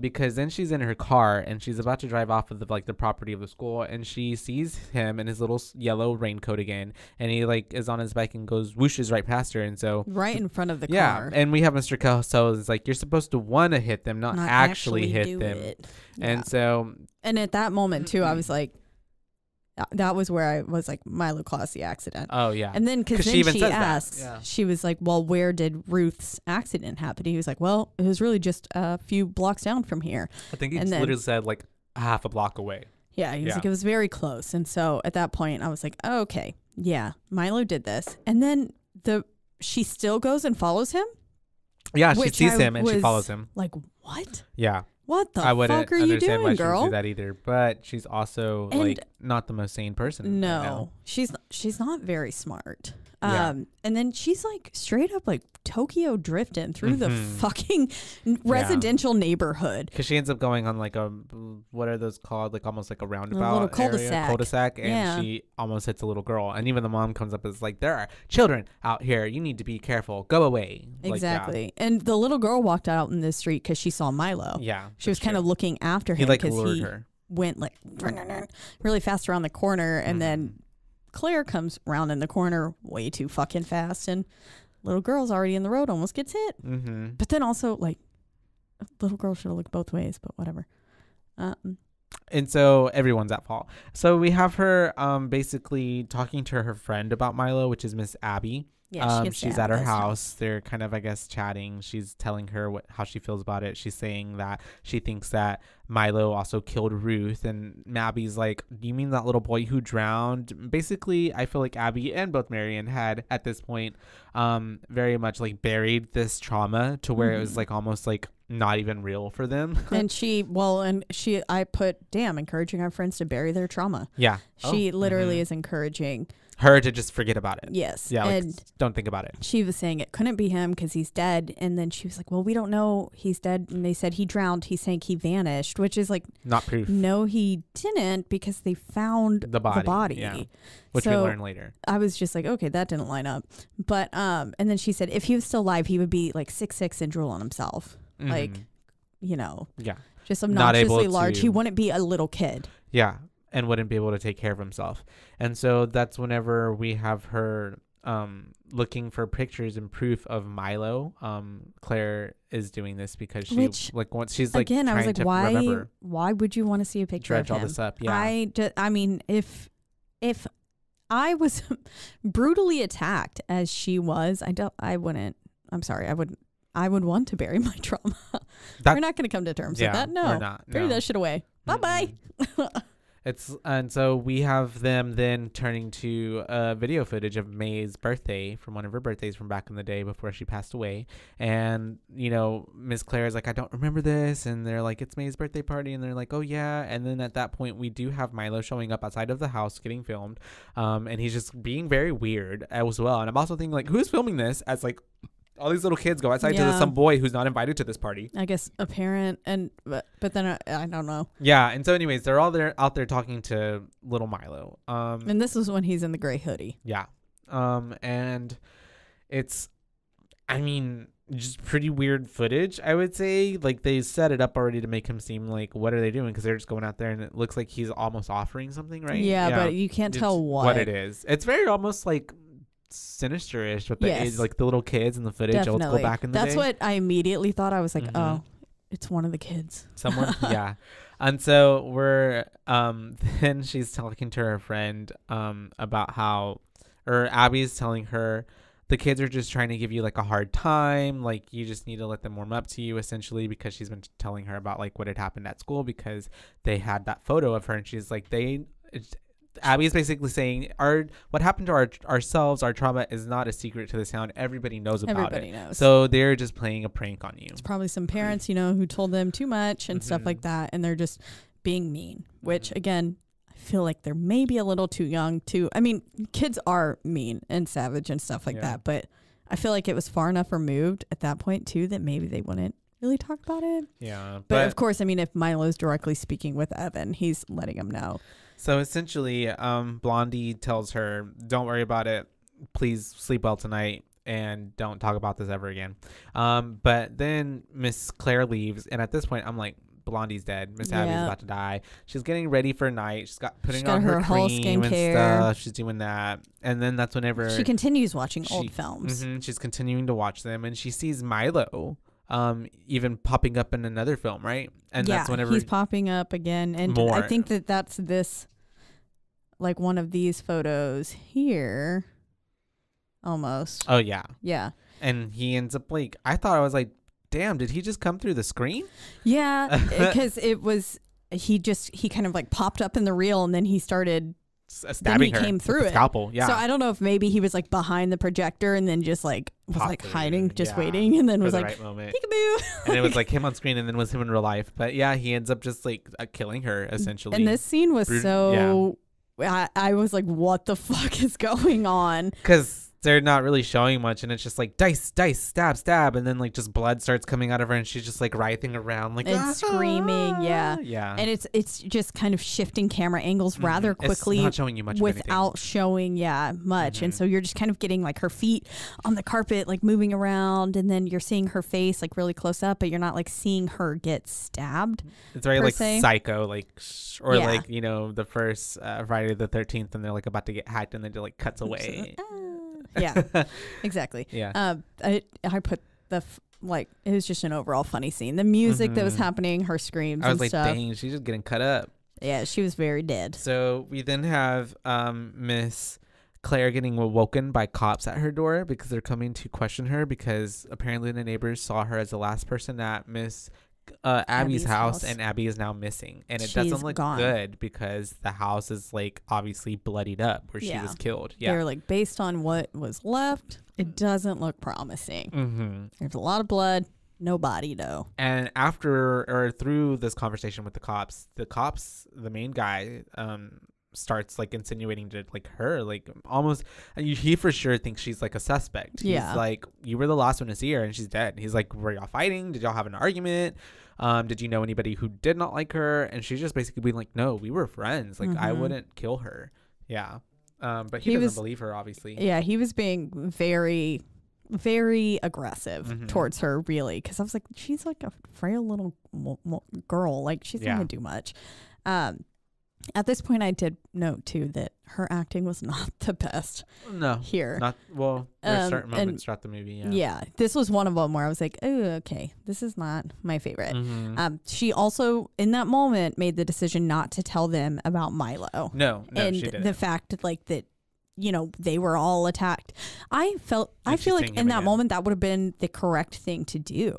Because then she's in her car, and she's about to drive off of the, like, the property of the school, and she sees him in his little yellow raincoat again, and he like is on his bike and goes whooshes right past her, and so right in frhront of the car. And we have Mr. Kelso is like, you're supposed to want to hit them, not actually hit them. Yeah. And so, and at that moment too, I was like, that was where I was like, Milo caused the accident. Oh, yeah. And then because she asks, she was like, well, where did Ruth's accident happen? He was like, well, it was really just a few blocks down from here. I think he literally said like half a block away. Yeah. He was like, it was very close. And so at that point, I was like, oh, okay. Yeah. Milo did this. And then she still goes and follows him. Yeah. She sees him and she follows him. Like, what? Yeah. What the fuck are you doing, why girl? I wouldn't understand why she would do that either. But she's also like not the most sane person. No, right, she's not very smart. And then she's like straight up like Tokyo drifting through the fucking residential neighborhood. Because she ends up going on like a, what are those called? Like almost like a roundabout, a little cul-de-sac, and she almost hits a little girl. And even the mom comes up and is like, there are children out here. You need to be careful. Go away. Exactly. Like, and the little girl walked out in the street because she saw Milo. Yeah. She was kind of looking after him because he went like really fast around the corner, and then Claire comes round in the corner way too fucking fast, and little girl's already in the road, almost gets hit. But then also like little girl should have looked both ways, but whatever. And so everyone's at fault. So we have her basically talking to her friend about Milo, which is Miss Abby. Yeah, she's at her house. They're kind of, I guess, chatting. She's telling her how she feels about it. She's saying that she thinks that Milo also killed Ruth, and Abby's like, do you mean that little boy who drowned? Basically, I feel like Abby and both Marion had at this point very much like buried this trauma to where it was like almost like not even real for them. And she, well, and she, I put, damn, encouraging our friends to bury their trauma. Yeah. She literally is encouraging her to just forget about it. Yes. Yeah. And like, don't think about it. She was saying it couldn't be him because he's dead. And then she was like, well, we don't know he's dead. And they said he drowned, he sank, he vanished, which is like not proof. No, he didn't, because they found the body. Yeah. Which so we learn later. I was just like, okay, that didn't line up. But, and then she said if he was still alive, he would be like 6'6" and drool on himself. Like, you know, just obnoxiously large. He wouldn't be a little kid. Yeah. And wouldn't be able to take care of himself. And so that's whenever we have her looking for pictures and proof of Milo. Claire is doing this because she again, I was like, why would you want to see a picture of him? Dredge all this up. Yeah. I mean, if I was brutally attacked as she was, I would want to bury my trauma. We're not going to come to terms with that. No, we're not. Bury that shit away. Bye-bye. And so we have them then turning to video footage of May's birthday, from one of her birthdays from back in the day before she passed away. And, you know, Miss Claire is like, I don't remember this. And they're like, it's May's birthday party. And they're like, oh, yeah. And then at that point, we do have Milo showing up outside of the house getting filmed. And he's just being very weird as well. And I'm also thinking, like, who's filming this as, like, all these little kids go outside to some boy who's not invited to this party. I guess a parent, and but then I don't know. Yeah, and so anyways, they're all there out there talking to little Milo. And this is when he's in the gray hoodie. Yeah, and it's, I mean, just pretty weird footage, I would say. Like, they set it up already to make him seem like, what are they doing? Because they're just going out there, and it looks like he's almost offering something, right? Yeah, but you can't tell what it is. It's very almost like sinister-ish with the age, like the little kids in the footage. Definitely. Old school back in the day. That's what I immediately thought. I was like, oh, it's one of the kids. Someone, yeah. And so we're, then she's talking to her friend about how, or Abby's telling her, the kids are just trying to give you like a hard time. Like, you just need to let them warm up to you, essentially, because she's been telling her about like what had happened at school because they had that photo of her, and she's like, Abby's basically saying what happened to ourselves, our trauma is not a secret to this town. Everybody knows about it. Everybody knows. So they're just playing a prank on you. It's probably some parents, you know, who told them too much and stuff like that, and they're just being mean, which again, I feel like they're maybe a little too young to, I mean, kids are mean and savage and stuff like that, but I feel like it was far enough removed at that point too that maybe they wouldn't really talk about it. Yeah. But of course, I mean, if Milo's directly speaking with Evan, he's letting him know. So essentially, Blondie tells her, don't worry about it. Please sleep well tonight and don't talk about this ever again. But then Miss Claire leaves. And at this point, I'm like, Blondie's dead. Miss Abby's about to die. She's getting ready for night. She's got putting on her whole cream and stuff. She's doing that. And then that's whenever she continues watching old films. She's continuing to watch them. And she sees Milo even popping up in another film, right? And that's whenever he's popping up again. And more. I think that that's this, like, one of these photos here almost. Oh yeah. Yeah. And he ends up like, I thought, I was like, damn, did he just come through the screen? Yeah. Because it was, he kind of like popped up in the reel, and then he started stabbing her. He came through it. Scalpel, yeah. So I don't know if maybe he was like behind the projector and then just like was like hiding, just waiting, and then was like peekaboo. And it was like him on screen and then was him in real life. But yeah, he ends up just like killing her essentially. And this scene was so I was like, what the fuck is going on? Because they're not really showing much, and it's just like dice, dice, stab, stab, and then like just blood starts coming out of her, and she's just like writhing around, like and screaming, yeah. And it's just kind of shifting camera angles rather quickly, not showing you much without showing much, and so you're just kind of getting like her feet on the carpet, like moving around, and then you're seeing her face like really close up, but you're not like seeing her get stabbed. It's very like Psycho, like or like, you know, the first Friday the 13th, and they're like about to get hacked, and then it like cuts away. Yeah, exactly. Yeah. I put the, like, it was just an overall funny scene. The music that was happening, her screams and stuff. I was like, dang, she's just getting cut up. Yeah, she was very dead. So we then have Miss Claire getting woken by cops at her door because they're coming to question her because apparently the neighbors saw her as the last person at Miss Abby's house, and Abby is now missing, and it doesn't look good because the house is like obviously bloodied up where she was killed. They're like, based on what was left, it doesn't look promising. There's a lot of blood, no body though. And after or through this conversation with the cops, the main guy starts like insinuating to like her, like almost, he for sure thinks she's like a suspect. He's like, you were the last one to see her and she's dead. And he's like, were y'all fighting? Did y'all have an argument? Did you know anybody who did not like her? And she's just basically being like, no, we were friends. Like I wouldn't kill her. But he doesn't believe her, obviously. He was being very, very aggressive towards her, really. 'Cause I was like, she's like a frail little girl. Like she's not gonna do much. At this point, I did note, too, that her acting was not the best. Well, there's certain moments throughout the movie. This was one of them where I was like, oh, okay, this is not my favorite. She also, in that moment, made the decision not to tell them about Milo. And she didn't. The fact like that, you know, they were all attacked. I feel like in that moment, that would have been the correct thing to do.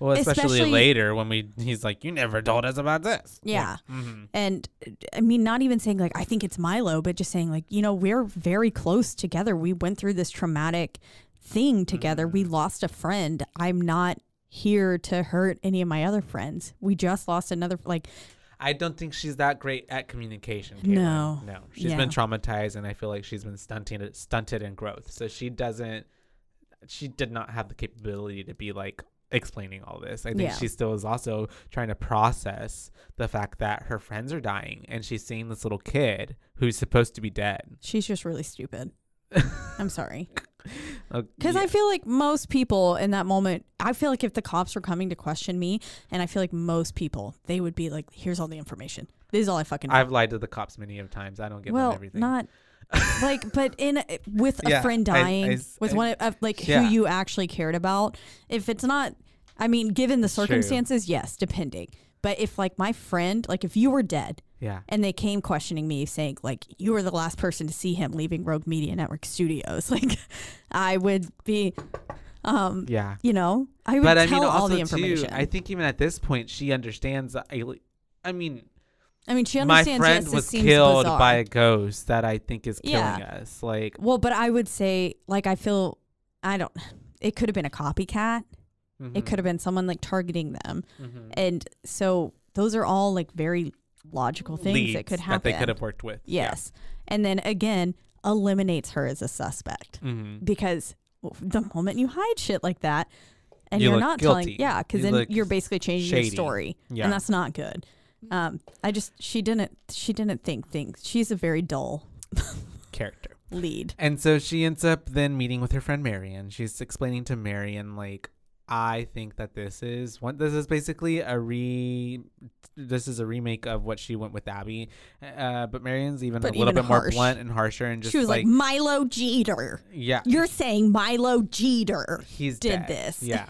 Well, especially later when he's like, you never told us about this. And I mean, not even saying like, I think it's Milo, but just saying like, you know, we're very close together. We went through this traumatic thing together. We lost a friend. I'm not here to hurt any of my other friends. We just lost another, like. I don't think she's that great at communication. Caitlin. No. She's been traumatized, and I feel like she's been stunted in growth. So she did not have the capability to be like, explaining all this. I think she still is also trying to process the fact that her friends are dying and she's seeing this little kid who's supposed to be dead. She's just really stupid. I'm sorry. Because I feel like most people in that moment, I feel like if the cops were coming to question me, and I feel like most people, they would be like, here's all the information. This is all I fucking know. I've lied to the cops many of times. I don't give them everything. Not like, but with a friend dying, with one of like who you actually cared about, if it's not, I mean, given the circumstances, yes, depending. But if like my friend, like if you were dead, and they came questioning me saying like you were the last person to see him leaving Rogue Media Network Studios, like I would be, you know, I would tell all the information. Too, I think even at this point, she understands. I mean, she understands. My friend was killed by a ghost that I think is killing us. Like, well, but I would say, like, I feel, I don't. It could have been a copycat. It could have been someone like targeting them, and so those are all like very logical things that could happen. That they could have worked with. Yes, and then again, eliminates her as a suspect because the moment you hide shit like that, and you're not telling, because then you're basically changing your story, and that's not good. She didn't think things. She's a very dull character lead. And so she ends up then meeting with her friend Marion. She's explaining to Marion, like, I think that this is basically a remake of what she went with Abby. But Marion's a little bit more blunt and harsher, and just she was like Milo Jeter. Yeah. You're saying Milo Jeter did this. Yeah.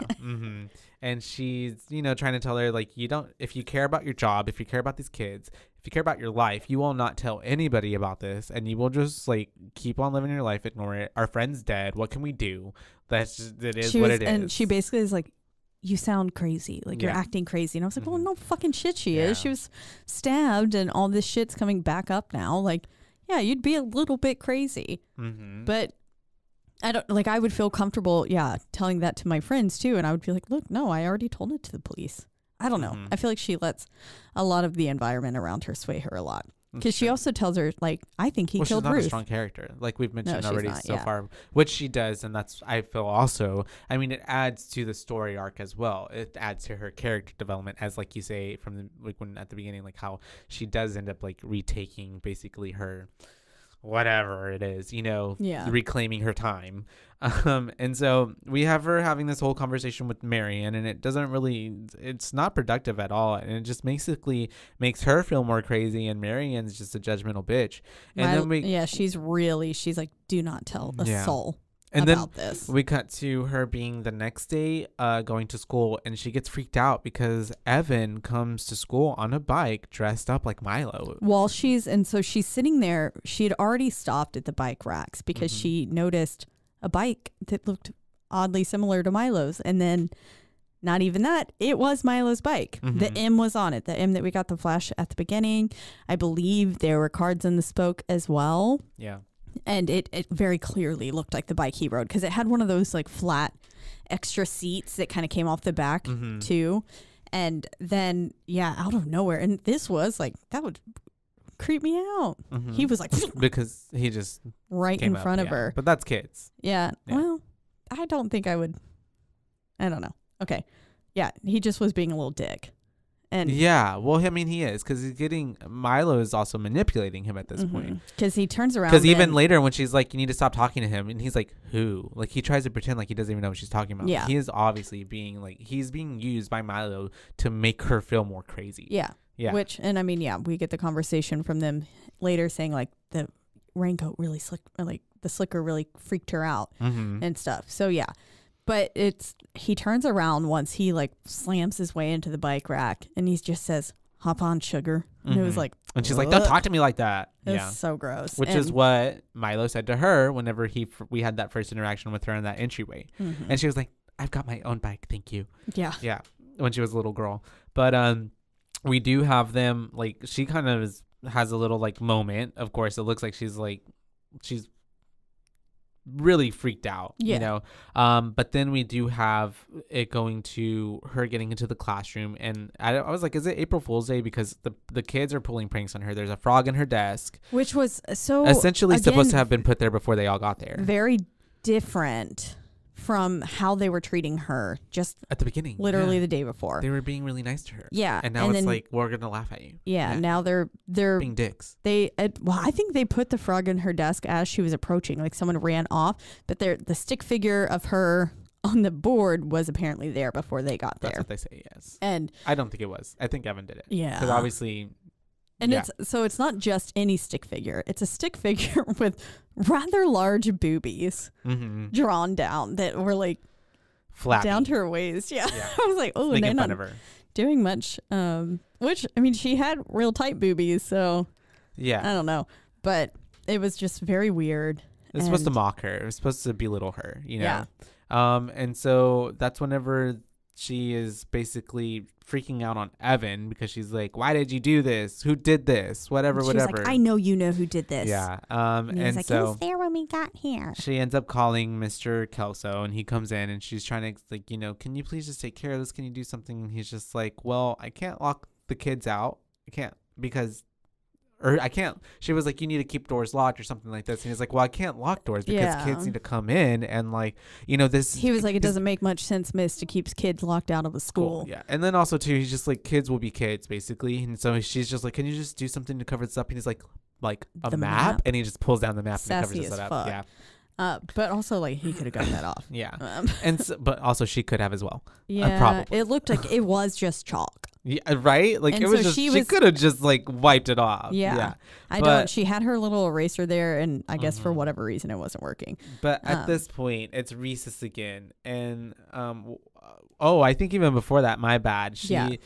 And she's, you know, trying to tell her, like, if you care about your job, if you care about these kids, if you care about your life, you will not tell anybody about this. And you will just, like, keep on living your life, ignore it. Our friend's dead. What can we do? That is what it is. And she basically is like, you sound crazy. Like, you're acting crazy. And I was like, well, no fucking shit she is. She was stabbed and all this shit's coming back up now. Like, yeah, you'd be a little bit crazy. But I don't, like, I would feel comfortable, telling that to my friends too, and I would be like, look, no, I already told it to the police. I don't know. I feel like she lets a lot of the environment around her sway her a lot, because she also tells her, like, I think he killed Ruth. She's not a strong character, like we've mentioned already so far, which she does, and that's, I feel also, I mean, it adds to the story arc as well. It adds to her character development, as like you say from the, like, when at the beginning, like how she does end up like retaking basically her, whatever it is, you know, reclaiming her time. And so we have her having this whole conversation with Marion, and it doesn't really, it's not productive at all. And it just basically makes her feel more crazy, and Marion's just a judgmental bitch. And she's like, do not tell a soul. And then we cut to her being the next day going to school, and she gets freaked out because Evan comes to school on a bike dressed up like Milo. And so she's sitting there. She had already stopped at the bike racks because she noticed a bike that looked oddly similar to Milo's. And then Not even that. It was Milo's bike. Mm-hmm. The M was on it. The M that we got the flash at the beginning. I believe there were cards in the spoke as well. Yeah. And it very clearly looked like the bike he rode because it had one of those like flat extra seats that kind of came off the back mm-hmm. too. And then, yeah, out of nowhere. And this was like, that would creep me out. Mm-hmm. He was like. Because he just. Right in front of her. But that's kids. Yeah. Well, I don't think I would. I don't know. Okay. Yeah. He just was being a little dick. And yeah. Well, I mean, he is because he's getting Milo is also manipulating him at this mm-hmm. point because he turns around. Because even later when she's like, you need to stop talking to him. And he's like, who? Like he tries to pretend like he doesn't even know what she's talking about. Yeah. He is obviously being like he's being used by Milo to make her feel more crazy. Yeah. Yeah. Which and I mean, yeah, we get the conversation from them later saying like the raincoat really slick, like the slicker really freaked her out mm-hmm. and stuff. So, yeah. But it's he turns around once he like slams his way into the bike rack and he just says, hop on, sugar. And mm-hmm. it was like, and she's like, don't talk to me like that. It's so gross. Which is what Milo said to her whenever we had that first interaction with her in that entryway. Mm-hmm. And she was like, I've got my own bike. Thank you. Yeah. Yeah. When she was a little girl. But we do have them like she kind of has a little like moment. Of course, it looks like she's really freaked out, you know, but then we do have it going to her getting into the classroom. And I was like, is it April Fool's Day? Because the kids are pulling pranks on her. There's a frog in her desk, which was so essentially again, supposed to have been put there before they all got there. Very different from how they were treating her just at the beginning. Literally the day before. They were being really nice to her. Yeah. And now it's like, we're going to laugh at you. Yeah, yeah. Now they're being dicks. Well, I think they put the frog in her desk as she was approaching, like someone ran off, but the stick figure of her on the board was apparently there before they got there. That's what they say, yes. And I don't think it was. I think Evan did it. Yeah. Because obviously. And it's not just any stick figure. It's a stick figure with rather large boobies mm-hmm. drawn down that were like flat down to her waist. Yeah. I was like, oh, they're not doing much. Which I mean, she had real tight boobies, so yeah, I don't know. But it was just very weird. It was supposed to mock her. It was supposed to belittle her, you know? Yeah. And so that's whenever she is basically freaking out on Evan because she's like, why did you do this? Who did this? Whatever, whatever. She's like, I know you know who did this. Yeah. And like, so he was there when we got here. She ends up calling Mr. Kelso and he comes in and she's trying to like, you know, can you please just take care of this? Can you do something? And he's just like, well, I can't lock the kids out. I can't because I can't. She was like, you need to keep doors locked or something like this. And he's like, well, I can't lock doors because kids need to come in. And like, you know, this. He was like, it doesn't make much sense, miss, to keep kids locked out of the school. Yeah. And then also, too, he's just like, kids will be kids, basically. And so she's just like, can you just do something to cover this up? And he's like, a map. And he just pulls down the map and covers it up. Yeah. But also, like, he could have gotten that off. Yeah. And so, but also, she could have as well. Yeah. Probably. It looked like it was just chalk. Yeah, right? Like, and it was so just, she could have just, like, wiped it off. Yeah. She had her little eraser there, and I guess for whatever reason, it wasn't working. But at this point, it's recess again. And, oh, I think even before that, my bad. She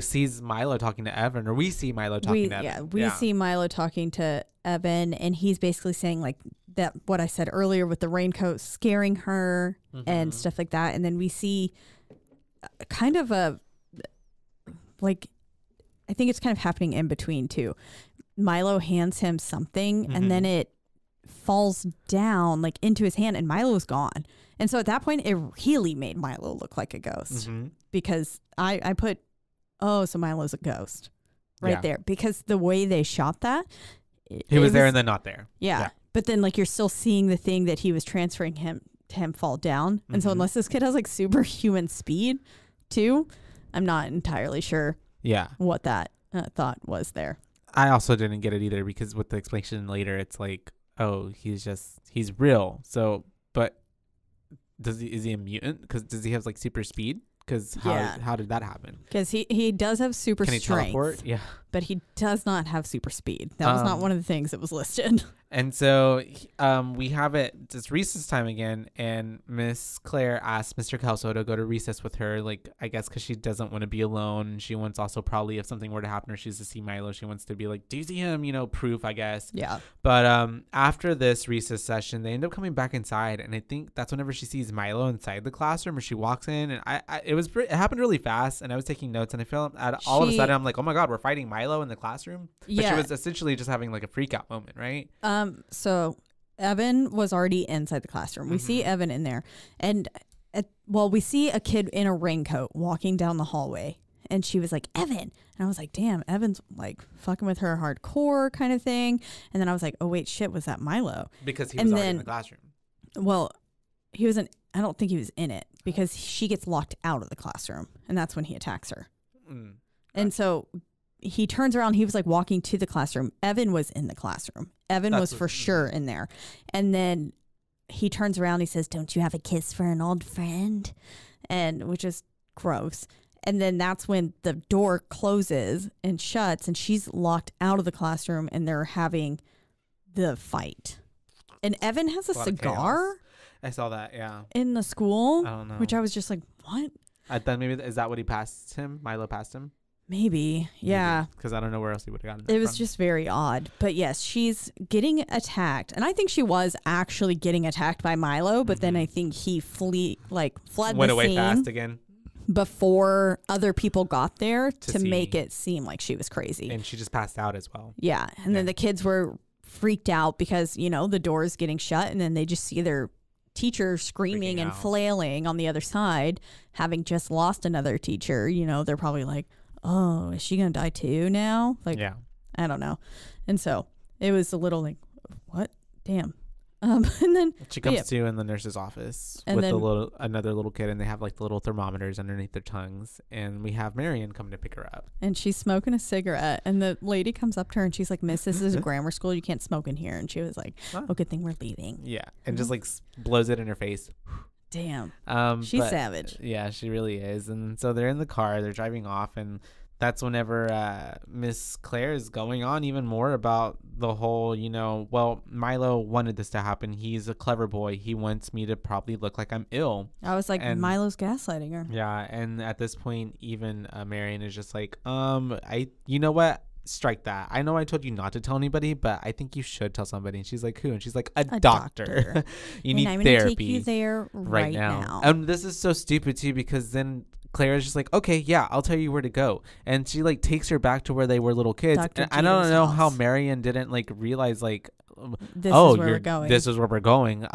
sees Milo talking to Evan, or we see Milo talking to Evan. Yeah, we see Milo talking to Evan, and he's basically saying, like, that what I said earlier with the raincoat scaring her and stuff like that. And then we see kind of a, like, I think it's kind of happening in between too. Milo hands him something and then it falls down like into his hand and Milo's gone. And so at that point, it really made Milo look like a ghost because I put, oh, so Milo's a ghost right there because the way they shot that. He was there and then not there. Yeah. But then like you're still seeing the thing that he was transferring him fall down. And so unless this kid has like superhuman speed too, I'm not entirely sure what that thought was there. I also didn't get it either because with the explanation later, it's like, oh, he's real. So, but is he a mutant? Because does he have like super speed? Because how did that happen? Because he does have super strength. Can he teleport? Yeah. but he does not have super speed. That was not one of the things that was listed. And so we have it, it's recess time again, and Miss Claire asks Mr. Kelso to go to recess with her, like, I guess because she doesn't want to be alone. She wants also probably if something were to happen or she's to see Milo, she wants to be like, do you see him? You know, proof, I guess. Yeah. But after this recess session, they end up coming back inside, and I think that's whenever she sees Milo inside the classroom, or she walks in, and it happened really fast, and I was taking notes, and I feel all of a sudden I'm like, oh my God, we're fighting Milo in the classroom? But yeah. She was essentially just having like a freak out moment, right? So Evan was already inside the classroom. We see Evan in there, and we see a kid in a raincoat walking down the hallway, and she was like, Evan. And I was like, damn, Evan's like fucking with her hardcore kind of thing. And then I was like, oh wait, shit, was that Milo? Because he was already in the classroom. Well, he wasn't, I don't think he was in it, because she gets locked out of the classroom, and that's when he attacks her. Mm, and so he turns around, he was like walking to the classroom. Evan was in the classroom. Evan was for sure in there. And then he turns around, he says, don't you have a kiss for an old friend? And which is gross. And then that's when the door closes and shuts, and she's locked out of the classroom, and they're having the fight. And Evan has a cigar. I saw that, yeah. In the school. I don't know. Which I was just like, what? I thought maybe, is that what he passed him? Milo passed him? Maybe, yeah. Because I don't know where else he would have gotten that. It was just very odd. But yes, she's getting attacked. And I think she was actually getting attacked by Milo, but then I think he fled the scene. Went away fast again. Before other people got there to make it seem like she was crazy. And she just passed out as well. Yeah. And then the kids were freaked out because, you know, the door is getting shut, and then they just see their teacher screaming and flailing on the other side, having just lost another teacher. You know, they're probably like, oh, is she going to die too now? Like, yeah. I don't know. And so it was a little like, what? Damn. And then she comes to in the nurse's office with another little kid, and they have like the little thermometers underneath their tongues, and we have Marion come to pick her up, and she's smoking a cigarette, and the lady comes up to her and she's like, miss, this is a grammar school, you can't smoke in here. And she was like, oh, good thing we're leaving. Yeah. And just like blows it in her face. Damn. She's savage. Yeah, she really is. And so they're in the car, they're driving off, and that's whenever Miss Claire is going on even more about the whole, you know, well, Milo wanted this to happen. He's a clever boy. He wants me to probably look like I'm ill. I was like, and Milo's gaslighting her. Yeah. And at this point, even Marion is just like, you know what? Strike that. I know I told you not to tell anybody, but I think you should tell somebody. And she's like, who? And she's like, a doctor. I'm gonna therapy. Take you there right now. And this is so stupid too, because then Claire's just like, okay, yeah, I'll tell you where to go. And she like takes her back to where they were little kids. And I don't know how Marion didn't like realize like, this is where we're going.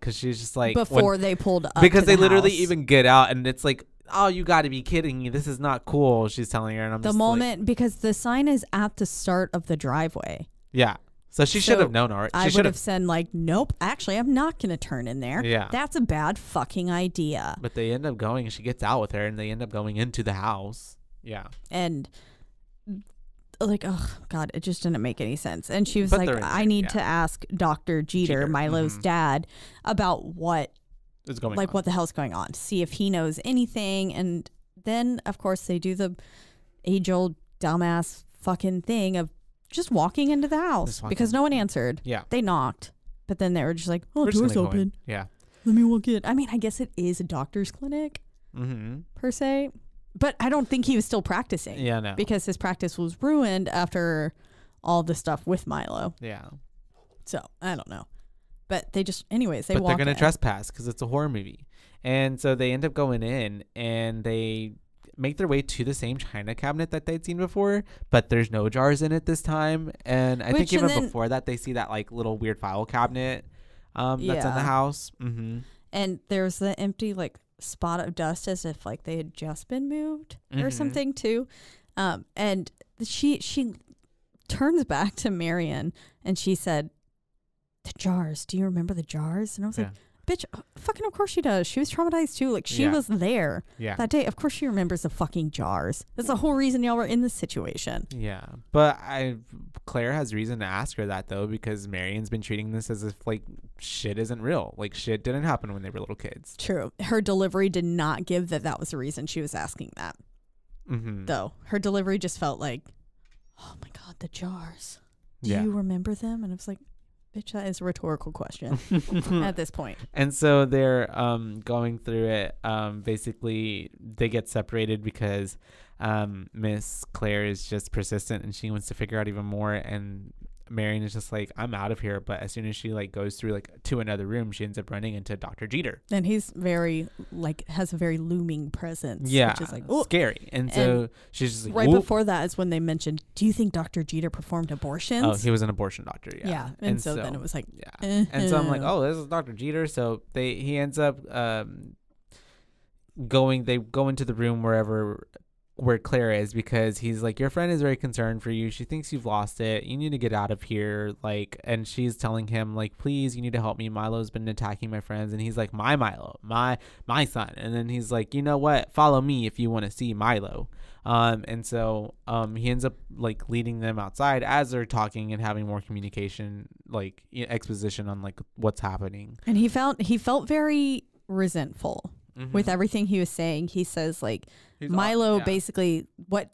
Cause she's just like, before they pulled up, because they literally even get out, and it's like, oh, you got to be kidding me. This is not cool. She's telling her. And I'm just like, because the sign is at the start of the driveway. Yeah. So she should have known already. I would have said, like, nope, actually, I'm not going to turn in there. Yeah. That's a bad fucking idea. But they end up going, and she gets out with her, and they end up going into the house. Yeah. And, like, oh, God, it just didn't make any sense. And she was like, I need to ask Dr. Jeter, Milo's dad, about what is going on. Like, what the hell's going on? See if he knows anything. And then, of course, they do the age-old dumbass fucking thing of, just walking into the house because no one answered. Yeah. They knocked, but then they were just like, oh, door's open. Yeah. Let me walk in. I mean, I guess it is a doctor's clinic per se, but I don't think he was still practicing. Yeah, no. Because his practice was ruined after all the stuff with Milo. Yeah. So I don't know. But they just, anyways, they walk in. But they're going to trespass because it's a horror movie. And so they end up going in, and they make their way to the same china cabinet that they'd seen before, but there's no jars in it this time. And I think even before that, they see that like little weird file cabinet that's in the house. And there's the empty like spot of dust as if like they had just been moved or something too. And she turns back to Marion, and she said, the jars, do you remember the jars? And I was like, bitch, fucking of course she does. She was traumatized too. Like, she was there that day. Of course she remembers the fucking jars. That's the whole reason y'all were in this situation. Yeah. But Claire has reason to ask her that, though, because Marion's been treating this as if, like, shit isn't real. Like, shit didn't happen when they were little kids. True. Her delivery did not give that was the reason she was asking that. Though. Her delivery just felt like, oh my God, the jars. Do you remember them? And I was like, bitch, that is a rhetorical question at this point. And so they're going through it. Basically, they get separated because Miss Claire is just persistent and she wants to figure out even more. And Marion is just like, I'm out of here. But as soon as she like goes through like to another room, she ends up running into Dr. Jeter. And he's very like has a very looming presence. Yeah, which is like scary. And so she's just like, right before that is when they mentioned, do you think Dr. Jeter performed abortions? Oh, he was an abortion doctor. Yeah. Yeah. And so then it was like, yeah. And so I'm like, oh, this is Dr. Jeter. So he ends up they go into the room where Claire is, because he's like, your friend is very concerned for you. She thinks you've lost it. You need to get out of here. Like, and she's telling him like, please, you need to help me. Milo's been attacking my friends. And he's like, my Milo, my son. And then he's like, you know what? Follow me if you want to see Milo. And so, he ends up like leading them outside as they're talking and having more communication, like exposition on like what's happening. And he felt very resentful. Mm-hmm. With everything he was saying, he says like Milo basically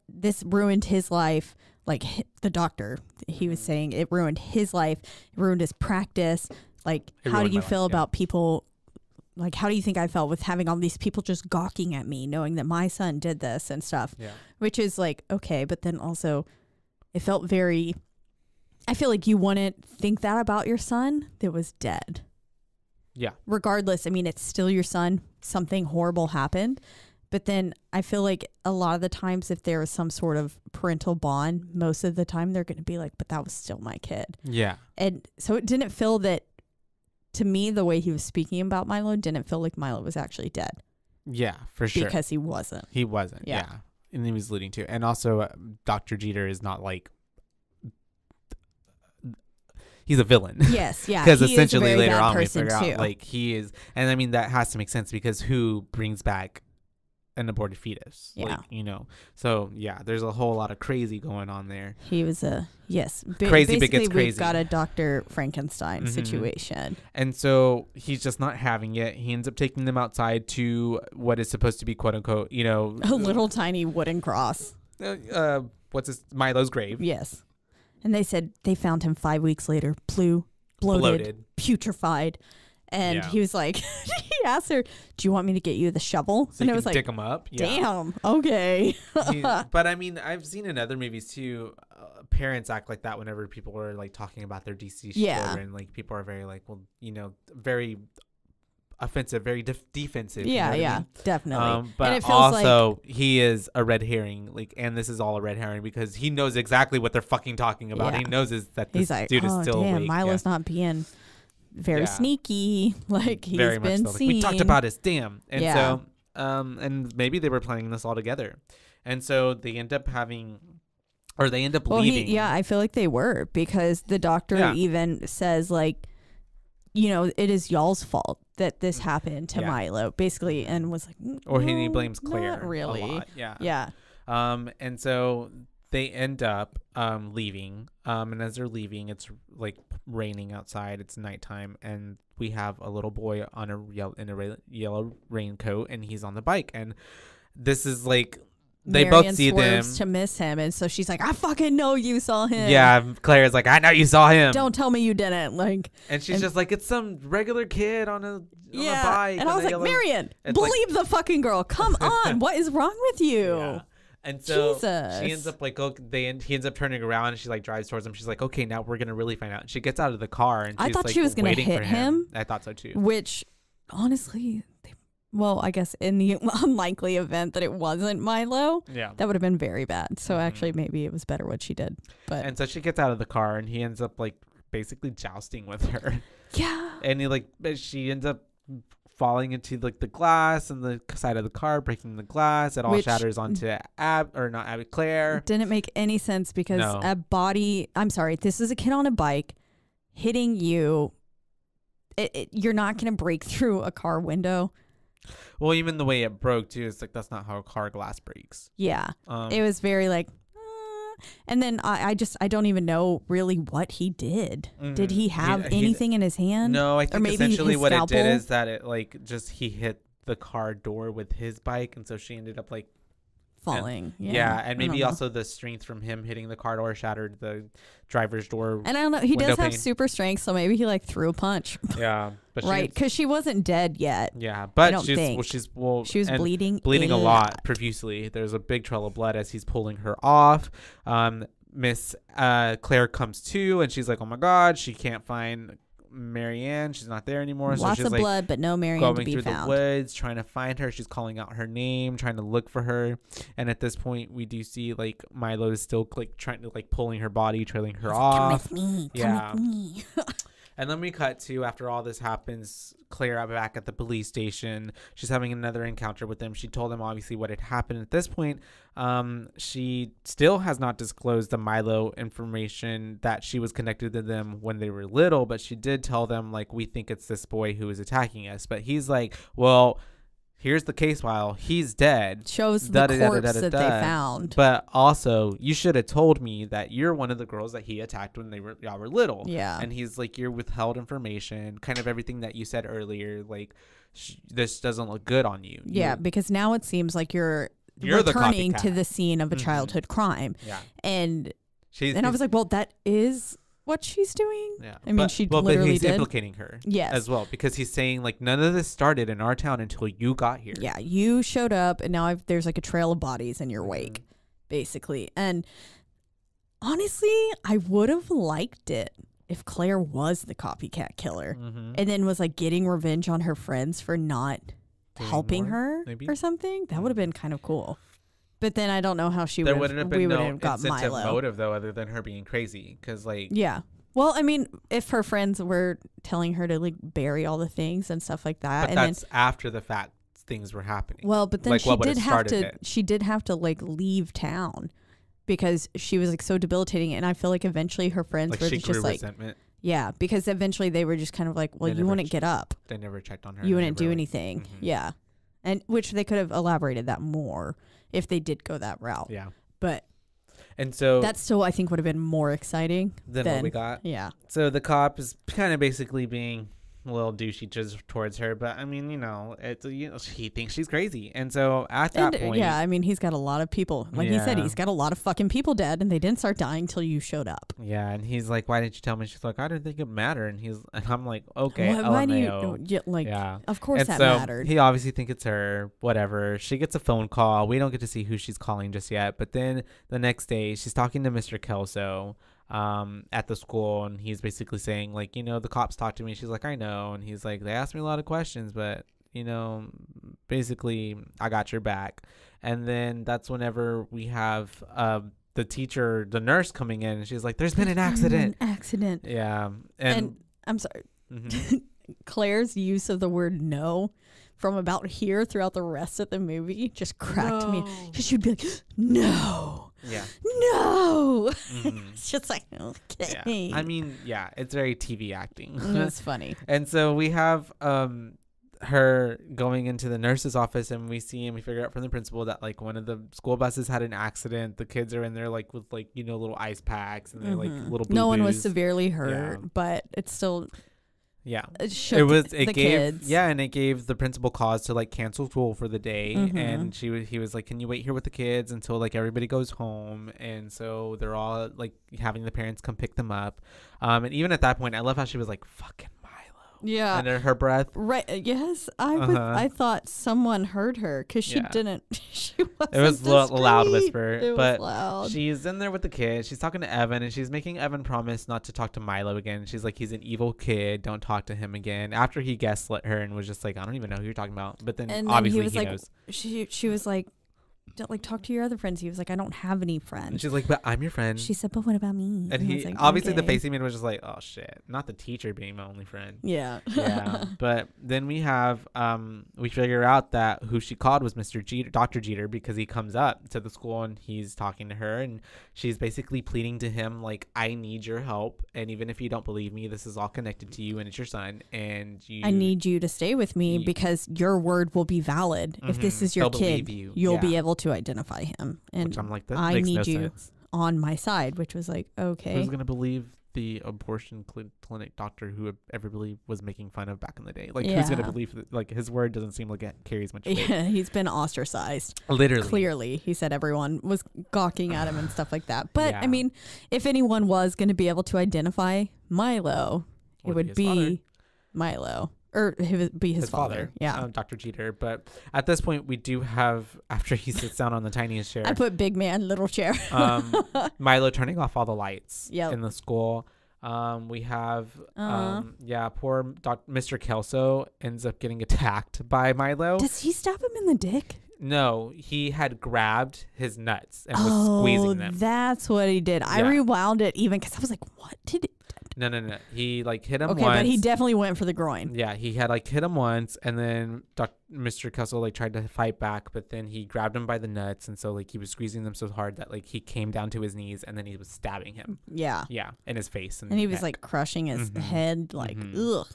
this ruined his life. Like the doctor, he was saying it ruined his life, it ruined his practice. Like, how do you feel about people? Like, how do you think I felt with having all these people just gawking at me, knowing that my son did this and stuff? Yeah. Which is like, okay. But then also it felt very, I feel like you wouldn't think that about your son that was dead. Yeah. Regardless, I mean, it's still your son. Something horrible happened. But then I feel like a lot of the times if there is some sort of parental bond, most of the time they're going to be like, but that was still my kid. Yeah. And so it didn't feel that, to me, the way he was speaking about Milo didn't feel like Milo was actually dead. Yeah, for sure. Because he wasn't. He wasn't. Yeah. And he was leading to. And also Dr. Jeter is not like, he's a villain. Yes, yeah. Because essentially later on we figure out like he is, and I mean that has to make sense because who brings back an aborted fetus? Yeah, like, you know. So yeah, there's a whole lot of crazy going on there. He was a crazy begets crazy. We've got a Dr. Frankenstein situation, and so he's just not having it. He ends up taking them outside to what is supposed to be quote unquote, you know, a little tiny wooden cross. Milo's grave. Yes. And they said they found him 5 weeks later, blue, bloated, putrefied. And he was like, he asked her, do you want me to get you the shovel? So and it was like, pick him up. Yeah. Damn. Okay. But I mean, I've seen in other movies too, parents act like that whenever people are like talking about their deceased children. Like people are very like, well, you know, very offensive, very defensive. Yeah, you know I mean? Definitely. But and it feels also, like, he is a red herring. Like, and this is all a red herring because he knows exactly what they're fucking talking about. Yeah. He knows that this like, dude is still awake. Milo's not being very sneaky. Like he's very been much so. Seen. Like, we talked about his damn. And so, and maybe they were planning this all together, and so they end up having. Or they end up leaving. Yeah, I feel like they were because the doctor even says like, you know, it is y'all's fault that this happened to Milo, basically, and was like, or he blames Claire, not really, a lot. And so they end up leaving, and as they're leaving, it's like raining outside, it's nighttime, and we have a little boy on in a yellow raincoat, and he's on the bike, and this is like. They Marion both see them to miss him, and so she's like, "I fucking know you saw him." Yeah, Claire's like, "I know you saw him." Don't tell me you didn't. Like, and she's just like, "It's some regular kid on a bike." And I was like, "Marion, believe the fucking girl. Come on, what is wrong with you?" Yeah. And so she ends up like, he ends up turning around, and she like drives towards him. She's like, "Okay, now we're gonna really find out." And she gets out of the car, and she's I thought like, she was gonna hit him. I thought so too. Which, honestly. Well, I guess in the unlikely event that it wasn't Milo, that would have been very bad. So actually, maybe it was better what she did. But and so she gets out of the car, and he ends up like basically jousting with her. Yeah, and she ends up falling into like the glass and the side of the car, breaking the glass. It all shatters onto Claire. Didn't make any sense because a body. I'm sorry, this is a kid on a bike hitting you. You're not going to break through a car window. Well, even the way it broke too, it's like that's not how car glass breaks. Yeah, it was very like, and then I don't even know really what he did. Did he have anything in his hand? No, I think essentially what it did is that it like just he hit the car door with his bike, and so she ended up like falling. And, yeah. And maybe also the strength from him hitting the car door shattered the driver's door. And I don't know. He does have super strength. So maybe he like threw a punch. Yeah. But right. Because she wasn't dead yet. Yeah. But she was bleeding a lot profusely. There's a big trail of blood as he's pulling her off. Miss Claire comes to, and she's like, oh my God, she can't find Marianne. She's not there anymore. Lots so she's of like blood, but no Marianne to be found. Going through the woods, trying to find her. She's calling out her name, trying to look for her. And at this point, we do see like Milo is still like trying to like pulling her body, trailing her off. Come with me. Yeah. Come with me. And then we cut to, after all this happens, Claire out back at the police station. She's having another encounter with them. She told them, obviously, what had happened at this point. She still has not disclosed the Milo information that she was connected to them when they were little. But she did tell them, like, we think it's this boy who is attacking us. But he's like, well, here's the case file. He's dead. Shows the corpse that they found. But also, you should have told me that you're one of the girls that he attacked when they were y'all were little. Yeah. And he's like, you're withheld information. Kind of everything that you said earlier. Like, this doesn't look good on you. Yeah, because now it seems like you're returning to the scene of a childhood crime. Yeah. And I was like, well, that is what she's doing. Yeah. I mean, but he's implicating her. Yes. As well, because he's saying like, none of this started in our town until you got here. Yeah. You showed up, and now there's like a trail of bodies in your wake, basically. And honestly, I would have liked it if Claire was the copycat killer and then was like getting revenge on her friends for not helping her or something. That would have been kind of cool. But then I don't know how she would have got Milo. Motive, though, other than her being crazy. Because, like, yeah. Well, I mean, if her friends were telling her to, like, bury all the things and stuff like that. But that's after the fact things were happening. Well, but then she did have to, like, leave town because she was, like, so debilitating. And I feel like eventually her friends were just, like, resentment. Yeah, because eventually they were just kind of like, well, you wouldn't get up. They never checked on her. You wouldn't do anything. Yeah. And which they could have elaborated that more if they did go that route. Yeah. But and so that still I think would have been more exciting than what we got. Yeah. So the cop is kind of basically being a little douchey just towards her, but I mean, you know, it's he thinks she's crazy. And so at that point, yeah, I mean, he's got a lot of people. Like he said, he's got a lot of fucking people dead, and they didn't start dying till you showed up. Yeah, and he's like, why didn't you tell me? She's like, I didn't think it mattered. And I'm like, okay, why do you like? Yeah. Of course that mattered. He obviously thinks it's her. Whatever. She gets a phone call. We don't get to see who she's calling just yet. But then the next day, she's talking to Mr. Kelso at the school, and he's basically saying like, you know, the cops talked to me. She's like, I know. And he's like, they asked me a lot of questions, but you know, basically I got your back. And then that's whenever we have the nurse coming in, and she's like, there's been an accident. Yeah. And I'm sorry. Claire's use of the word no from about here throughout the rest of the movie just cracked me. She would be like, no. Yeah. No. It's just like, okay. Yeah. I mean, yeah, it's very TV acting. It's funny. And so we have her going into the nurse's office, and we figure out from the principal that like one of the school buses had an accident. The kids are in there like with like, you know, little ice packs, and they're like little boo-boos. No one was severely hurt, but it's still it gave the principal cause to like cancel school for the day, and he was like, can you wait here with the kids until like everybody goes home? And so they're all like having the parents come pick them up, and even at that point I love how she was like, fucking Milo, yeah, under her breath, right? Yes. I thought someone heard her because she didn't it was a loud whisper. She's in there with the kids. She's talking to Evan, and she's making Evan promise not to talk to Milo again. She's like, he's an evil kid, don't talk to him again, after he gaslit her and was just like, I don't even know who you're talking about. But then obviously he knows. She was like, don't like talk to your other friends. He was like, I don't have any friends. And she's like, but I'm your friend. She said, but what about me? And he like, obviously the face he made was just like, oh shit, not the teacher being my only friend. Yeah. Yeah. But then we have we figure out that who she called was Mr. Jeter, Dr. Jeter, because he comes up to the school and he's talking to her, and she's basically pleading to him like, I need your help, and even if you don't believe me, this is all connected to you, and it's your son, and I need you to stay with me because your word will be valid. If this is your kid, you'll be able to identify him, and which I'm like, that I need you on my side, which was like, okay, who's gonna believe the abortion clinic doctor who everybody was making fun of back in the day. Like, who's going to believe that? Like, his word doesn't seem like it carries much weight. Yeah, he's been ostracized. Literally. Clearly, he said everyone was gawking at him and stuff like that. But, I mean, if anyone was going to be able to identify Milo, it would be Milo. Or he would be his father. Yeah. Dr. Jeter. But at this point, we do have, after he sits down on the tiniest chair. I put big man, little chair. Milo turning off all the lights in the school. We have, poor Mr. Kelso ends up getting attacked by Milo. Does he stab him in the dick? No, he had grabbed his nuts and was squeezing them. That's what he did. Yeah. I rewound it even because I was like, what did it? No. He like hit him once. Okay, but he definitely went for the groin. Yeah, he had like hit him once, and then Mr. Kessel like tried to fight back, but then he grabbed him by the nuts, and so like he was squeezing them so hard that like he came down to his knees, and then he was stabbing him. Yeah. Yeah, in his face. And he was like crushing his head, like ugh.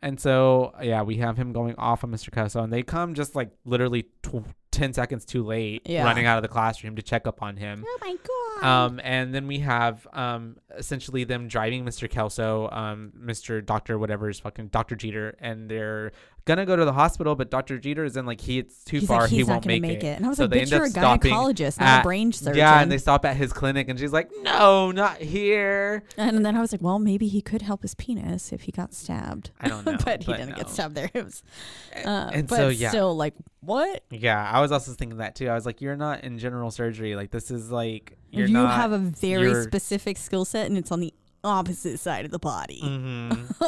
And so we have him going off on Mr. Kessel, and they come just like literally 10 seconds too late, running out of the classroom to check up on him. Oh my god. And then we have essentially them driving Mr. Kelso, Mr. Doctor whatever is fucking Dr. Jeter, and they're gonna go to the hospital, but Dr. Jeter is in like he's too far, he won't make it. And I was so like, bitch, you're a gynecologist, not a brain surgeon. Yeah, and they stop at his clinic, and she's like, no, not here. And then I was like, well, maybe he could help his penis if he got stabbed. I don't know, but he didn't get stabbed there. It was, and but so still like what? Yeah, I was also thinking that too. I was like, you're not in general surgery. Like this is like you have a very specific skill set, and it's on the opposite side of the body.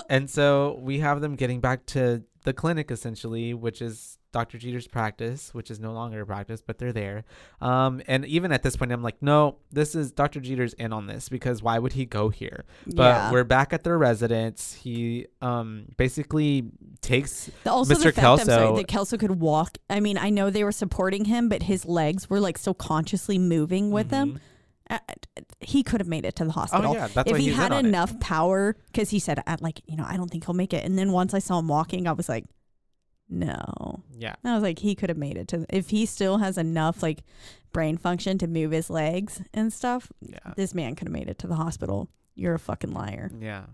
And so we have them getting back to the clinic, essentially, which is Dr. Jeter's practice, which is no longer a practice, but they're there. And even at this point, I'm like, no, this is Dr. Jeter's in on this, because why would he go here? But we're back at their residence. He basically takes Mr. Kelso. That Kelso could walk. I mean, I know they were supporting him, but his legs were like so consciously moving with him. He could have made it to the hospital if he had enough power, because he said, like, you know, I don't think he'll make it. And then once I saw him walking, I was like, no. Yeah. And I was like, he could have made it to, if he still has enough like brain function to move his legs and stuff. Yeah. This man could have made it to the hospital. You're a fucking liar. Yeah.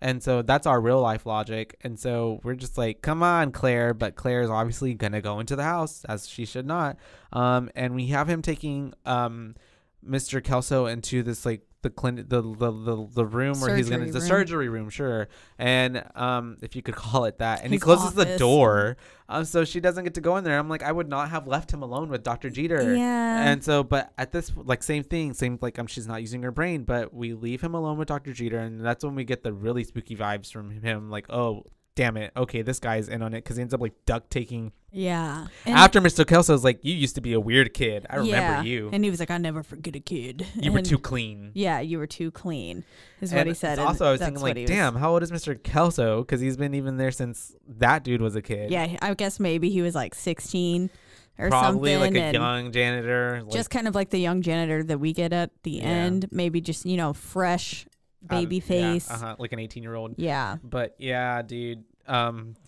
And so that's our real life logic. And so we're just like, come on, Claire. But Claire's obviously going to go into the house, as she should not. And we have him taking, Mr. Kelso into this like the clinic, the room surgery where he's gonna the surgery room, sure, and if you could call it that. And he closes the door, so she doesn't get to go in there. I'm like, I would not have left him alone with Dr. Jeter. Yeah. And so, but at this, like, same thing, same like she's not using her brain, but we leave him alone with Dr. Jeter, and that's when we get the really spooky vibes from him, like, oh, damn it. Okay, this guy's in on it, because he ends up like duct taking. Yeah. And after Mr. Kelso's like, you used to be a weird kid. I remember you. And he was like, I never forget a kid. You were too clean. Yeah, you were too clean is what he said. Also, I was thinking like, damn, how old is Mr. Kelso? Because he's been even there since that dude was a kid. Yeah, I guess maybe he was like 16 or probably something. Probably like a young janitor. Like, just kind of like the young janitor that we get at the end. Maybe just, you know, fresh baby face. Like an 18-year-old. Yeah. But yeah, dude.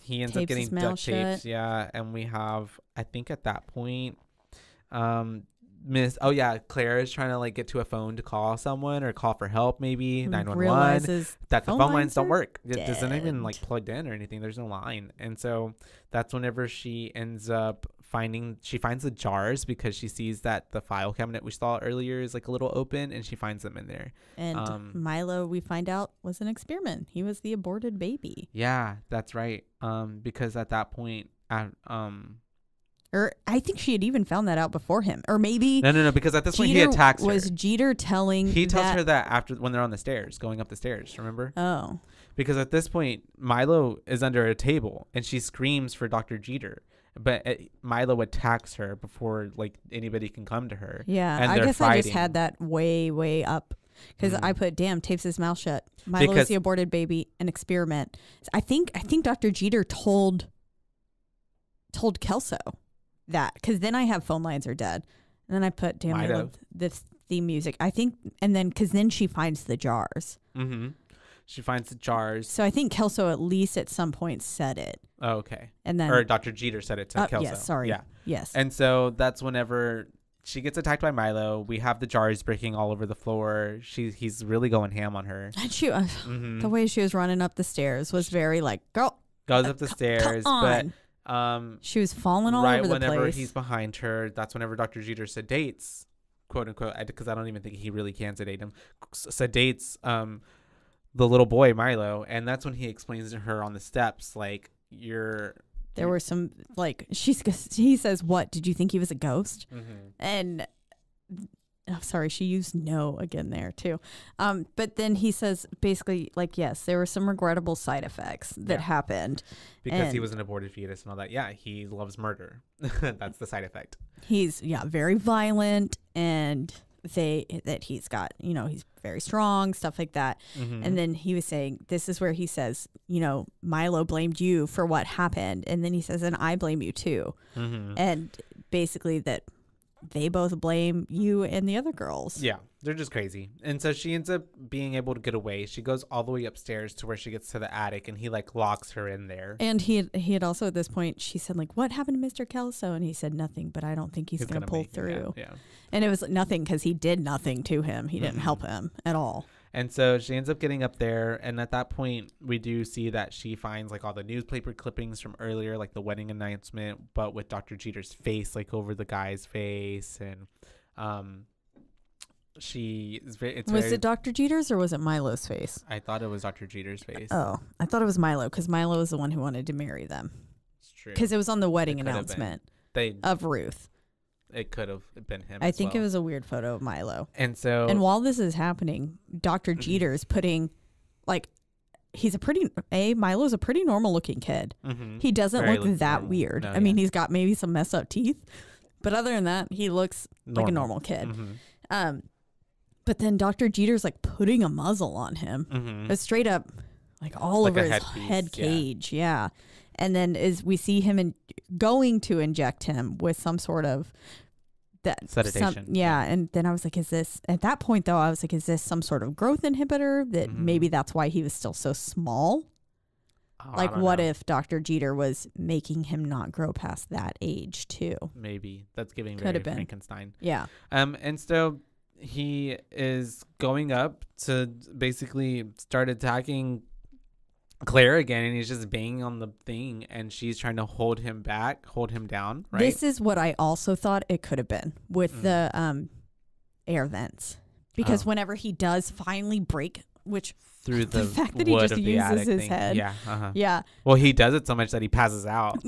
He ends up getting duct taped, and we have, I think at that point, Claire is trying to like get to a phone to call someone or call for help, maybe 911. That the phone lines don't work. It doesn't even like plugged in or anything. There's no line, and so that's whenever she ends up finds the jars, because she sees that the file cabinet we saw earlier is like a little open, and she finds them in there. And Milo, we find out, was an experiment. He was the aborted baby. Yeah, that's right. Because at that point, or I think she had even found that out before him, or maybe no. Because at this point, he attacks her. Was Jeter telling? He tells her that after, when they're on the stairs, going up the stairs. Remember? Oh. Because at this point, Milo is under a table, and she screams for Dr. Jeter, but Milo attacks her before like anybody can come to her. Yeah, and I guess fighting. I just had that way up. Because I put, damn, tapes his mouth shut. Milo is the aborted baby, an experiment. I think Dr. Jeter told Kelso that, because then I have phone lines are dead, and then I put, damn, I love this theme music. I think, and then because then she finds the jars. She finds the jars. So I think Kelso at least at some point said it. Oh, okay. And then, or Dr. Jeter said it to Kelso. Yes, sorry. Yeah. Yes. And so that's whenever she gets attacked by Milo. We have the jars breaking all over the floor. He's really going ham on her. And she, the way she was running up the stairs was very like, girl. Goes up the stairs, but she was falling all over the place. Right whenever he's behind her, that's whenever Dr. Jeter sedates, quote unquote, because I don't even think he really can sedate him. Sedates the little boy Milo, and that's when he explains to her on the steps, like, you're. There were some, like, he says, what, did you think he was a ghost? And I'm sorry, she used no again there, too. But then he says, basically, like, yes, there were some regrettable side effects that happened. Because he was an aborted fetus and all that. Yeah, he loves murder. That's the side effect. He's, yeah, very violent, and that he's got, you know, he's very strong, stuff like that. And then he was saying, this is where he says, you know, Milo blamed you for what happened. And then he says, and I blame you too. And basically that they both blame you and the other girls. Yeah, they're just crazy. And so she ends up being able to get away. She goes all the way upstairs to where she gets to the attic, and he like locks her in there. And he had also at this point, she said like, what happened to Mr. Kelso? And he said nothing, but I don't think he's going to pull through. Yeah, yeah. And it was nothing because he did nothing to him. He didn't help him at all. And so she ends up getting up there. And at that point, we do see that she finds like all the newspaper clippings from earlier, like the wedding announcement, but with Dr. Jeter's face, like over the guy's face. And was it Dr. Jeter's or was it Milo's face? I thought it was Dr. Jeter's face. Oh, I thought it was Milo because Milo was the one who wanted to marry them. It's true. Because it was on the wedding announcement of Ruth. It could have been him. I think it was a weird photo of Milo. And so, and while this is happening, Dr. Jeter is putting, like, Milo's a pretty normal looking kid. He doesn't look that weird. No, I mean, he's got maybe some messed up teeth, but other than that, he looks like a normal kid. But then Dr. Jeter's like putting a muzzle on him, it's straight up, like all over his head cage. Yeah. And then as we see him going to inject him with some sort of sedation. And then I was like, at that point though, I was like, is this some sort of growth inhibitor that maybe that's why he was still so small? Oh, like what if Dr. Jeter was making him not grow past that age too? Maybe. That's giving very Frankenstein. Yeah. And so he is going up to basically start attacking Claire again, and he's just banging on the thing, and she's trying to hold him back, hold him down, right? This is what I also thought it could have been with the air vents, because whenever he does finally break, which through the fact that he just uses his head, well, he does it so much that he passes out.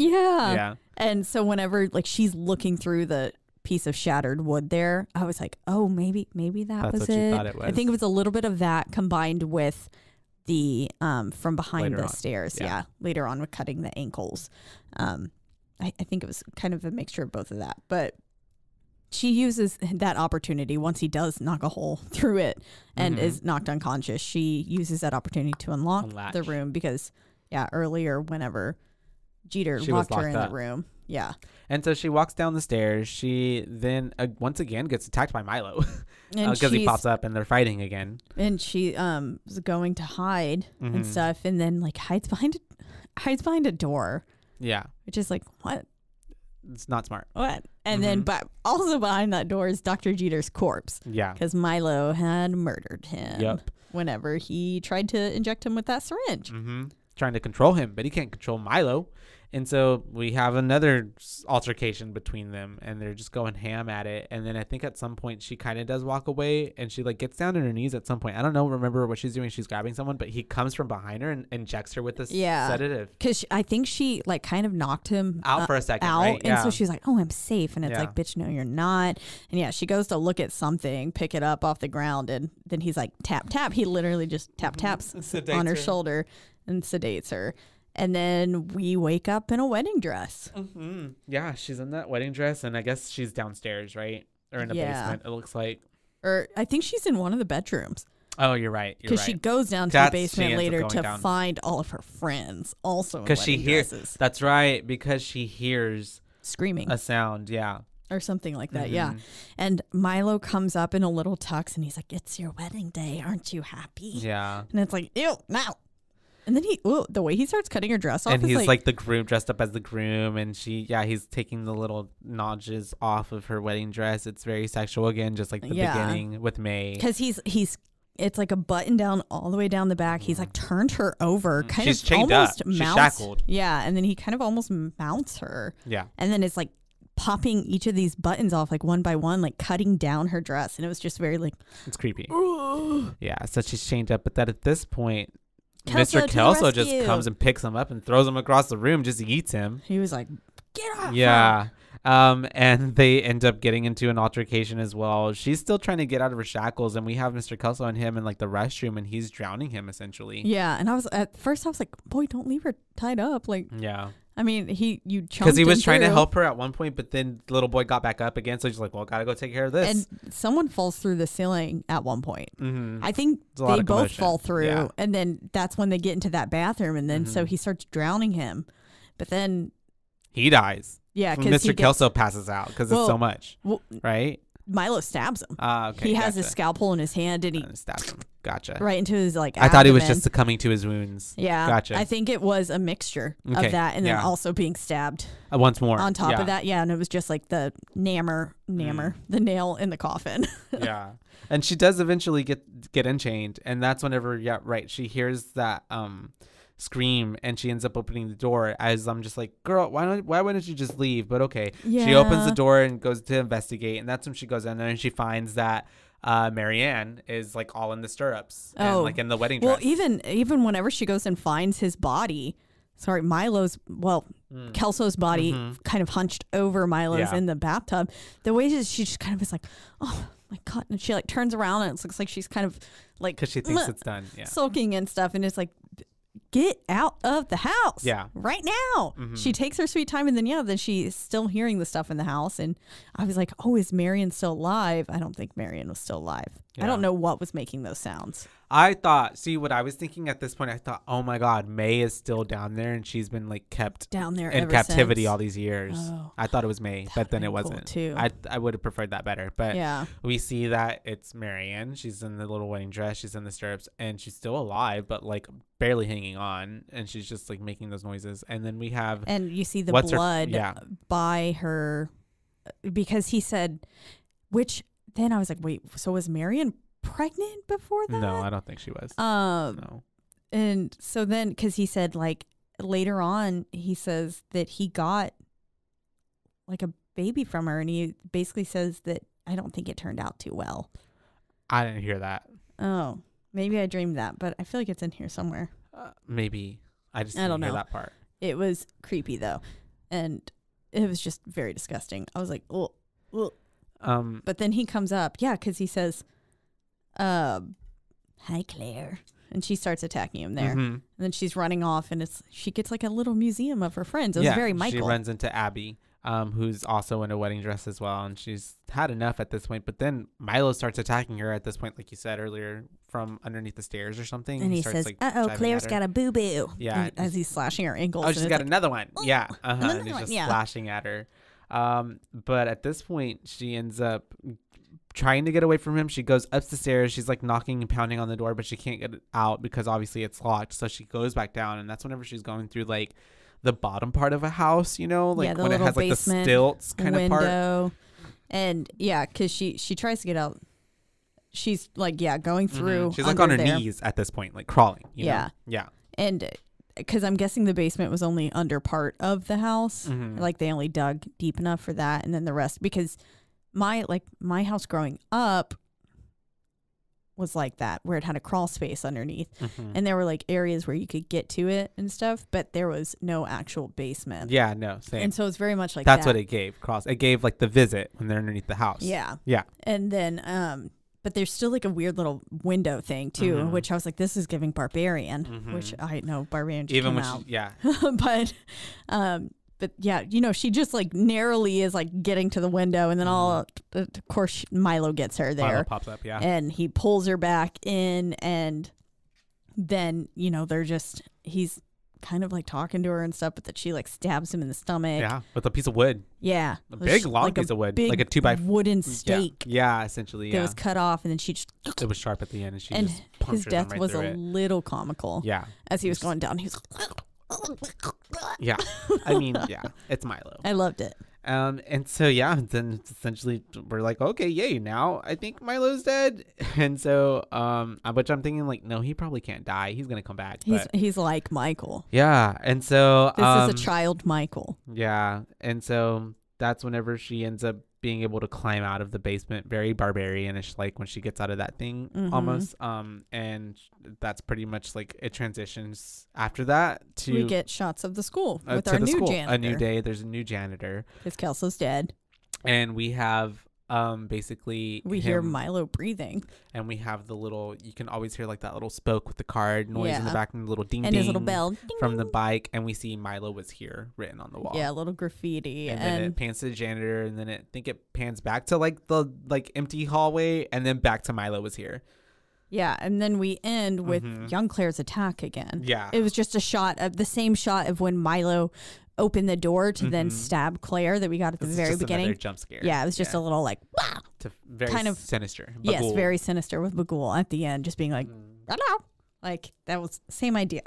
And so whenever like she's looking through the piece of shattered wood there, I was like, oh, maybe that's was what it. You thought it was. I think it was a little bit of that combined with the from behind the stairs, later on with cutting the ankles. I think it was kind of a mixture of both of that, but she uses that opportunity once he does knock a hole through it and is knocked unconscious. She uses that opportunity to unlatch the room because earlier whenever Jeter locked her in the room. Yeah. And so she walks down the stairs. She then once again gets attacked by Milo because he pops up and they're fighting again. And she was going to hide and stuff, and then like hides behind a door. Yeah. Which is like, what? It's not smart. What? And then but also behind that door is Dr. Jeter's corpse. Yeah. Because Milo had murdered him whenever he tried to inject him with that syringe. Trying to control him, but he can't control Milo. And so we have another altercation between them, and they're just going ham at it. And then I think at some point she kind of does walk away, and she like gets down on her knees at some point. I don't know, remember what she's doing. She's grabbing someone, but he comes from behind her and injects her with this sedative. Because I think she like kind of knocked him out for a second. Right? And so she's like, oh, I'm safe. And it's like, bitch, no, you're not. And yeah, she goes to look at something, pick it up off the ground. And then he's like, tap, tap. He literally just tap, taps on her shoulder and sedates her. And then we wake up in a wedding dress. Yeah, she's in that wedding dress, and I guess she's downstairs, right? Or in the basement, it looks like. Or I think she's in one of the bedrooms. Oh, you're right. Because she goes down to the basement later to find all of her friends also in wedding dresses. Because she hears, that's right, because she hears screaming. A sound, yeah. Or something like that, yeah. And Milo comes up in a little tux, and he's like, it's your wedding day. Aren't you happy? Yeah. And it's like, ew, no. And then he, ooh, the way he starts cutting her dress off, and he's like the groom, dressed up as the groom, and she, yeah, he's taking the little notches off of her wedding dress. It's very sexual again, just like the beginning with May, because he's it's like a button down all the way down the back. He's like turned her over, kind of chained almost up. She's shackled. Yeah, and then he kind of almost mounts her. Yeah, and then it's like popping each of these buttons off like one by one, like cutting down her dress, and it was just very like, it's creepy. Yeah, so she's chained up, but that at this point, Kelso, Mr. Kelso just comes and picks him up and throws him across the room, just eats him. He was like, get off. Yeah. And they end up getting into an altercation as well. She's still trying to get out of her shackles, and we have Mr. Kelso and him in like the restroom, and he's drowning him essentially. Yeah. And I was, at first I was like, boy, don't leave her tied up. Like, yeah. I mean, you chunked him. Because he was trying to help her at one point, but then the little boy got back up again. So he's like, well, gotta go take care of this. And someone falls through the ceiling at one point. I think they both fall through. Yeah. And then that's when they get into that bathroom. And then so he starts drowning him. But then he dies. Yeah. Because Mr. Kelso passes out because it's so much. Right? Milo stabs him. Okay, he has his scalpel in his hand, and he stabs him. Gotcha. Right into his like abdomen. I thought he was just succumbing to his wounds. Yeah. Gotcha. I think it was a mixture of that, and then also being stabbed once more on top of that. Yeah, and it was just like the the nail in the coffin. And she does eventually get unchained, and that's whenever she hears that scream, and she ends up opening the door. As I'm just like, girl, why wouldn't you just leave? But okay, she opens the door and goes to investigate, and that's when she goes in there and she finds that Marianne is like all in the stirrups and like in the wedding dress. Well, even whenever she goes and finds his body, sorry, Milo's, well, Kelso's body kind of hunched over Milo's in the bathtub, the way she just kind of is like, oh my God, and she like turns around, and it looks like she's kind of like, because she thinks it's done, sulking and stuff, and it's like, get out of the house right now. She takes her sweet time, and then then she's still hearing the stuff in the house, and I was like, oh, is Marion still alive? I don't think Marion was still alive. I don't know what was making those sounds. I thought, see what I was thinking at this point, I thought, oh my God, May is still down there, and she's been like kept down there in captivity all these years. I thought it was May, but then it wasn't. Cool too. I would have preferred that better, but we see that it's Marianne. She's in the little wedding dress, she's in the stirrups, and she's still alive, but like barely hanging on, and she's just like making those noises. And then we have, and you see the blood by her, because he said, which then I was like, wait, so was Marion pregnant before that? No, I don't think she was. No. And so then, because he said, like, later on, he says that he got, like, a baby from her. And he basically says that I don't think it turned out too well. I didn't hear that. Oh, maybe I dreamed that, but I feel like it's in here somewhere. Maybe. I just didn't hear that part. It was creepy, though. And it was just very disgusting. I was like, oh, oh. But then he comes up, because he says, hi, Claire. And she starts attacking him there. And then she's running off, and she gets like a little museum of her friends. It was very Michael. She runs into Abby, who's also in a wedding dress as well. And she's had enough at this point. But then Milo starts attacking her at this point, like you said earlier, from underneath the stairs or something. And he says, like, uh-oh, Claire's got a boo-boo. Yeah. And as he's slashing her ankles. Oh, she's got like, another one. Ooh. Yeah. And he's just slashing at her. But at this point, she ends up trying to get away from him. She goes up the stairs. She's like knocking and pounding on the door, but she can't get out because obviously it's locked. So she goes back down, and that's whenever she's going through like the bottom part of a house, you know, like when it has like the stilts kind of part. And yeah, because she tries to get out. She's like, going through. She's like on her knees at this point, like crawling. You know? Yeah. And because I'm guessing the basement was only under part of the house. Like they only dug deep enough for that. And then the rest, because my house growing up was like that, where it had a crawl space underneath. And there were like areas where you could get to it and stuff, but there was no actual basement. Yeah, no, same. And so it's very much like that's what it gave. It gave like the visit when they're underneath the house. Yeah. Yeah. And then, but there's still like a weird little window thing too, which I was like, this is giving Barbarian, which I know Barbarian just came out. But yeah, you know, she just like narrowly is like getting to the window, and then of course Milo gets her there. Milo pops up, and he pulls her back in, and then, you know, he's kind of like talking to her and stuff, but that she like stabs him in the stomach. Yeah, with a piece of wood. Yeah. A big long piece of wood. Like a 2x wooden stake. Yeah, yeah, essentially. Yeah. That was cut off and then she just. It was sharp at the end and she just punctured his death him right was a little comical. Yeah. As he was going down, he was like. Yeah. I mean, yeah. It's Milo. I loved it. And so, yeah, then essentially we're like, okay, yay, now I think Milo's dead. And so, which I'm thinking like, no, he probably can't die. He's going to come back. He's like Michael. Yeah. And so. This is a child Michael. Yeah. And so that's whenever she ends up being able to climb out of the basement, very barbarianish, like when she gets out of that thing almost. And that's pretty much like it transitions after that to we get shots of the school with our new janitor. A new day. There's a new janitor. Because Kelso's dead. And we have basically we hear Milo breathing. And we have the little you can always hear like that little spoke with the card noise in the back and the little ding and ding his little bell ding, from ding. The bike. And we see Milo was here written on the wall. Yeah, a little graffiti. And then it pans to the janitor and then I think it pans back to like the empty hallway and then back to Milo was here. Yeah, and then we end with young Claire's attack again. Yeah. It was just a shot of the same shot of when Milo opened the door to then stab Claire that we got at the very beginning. Another jump scare. Yeah, it was just a little like bah! Very kind of sinister. Bagul. Yes, very sinister with Bagul at the end, just being like, hello. Like that was the same idea.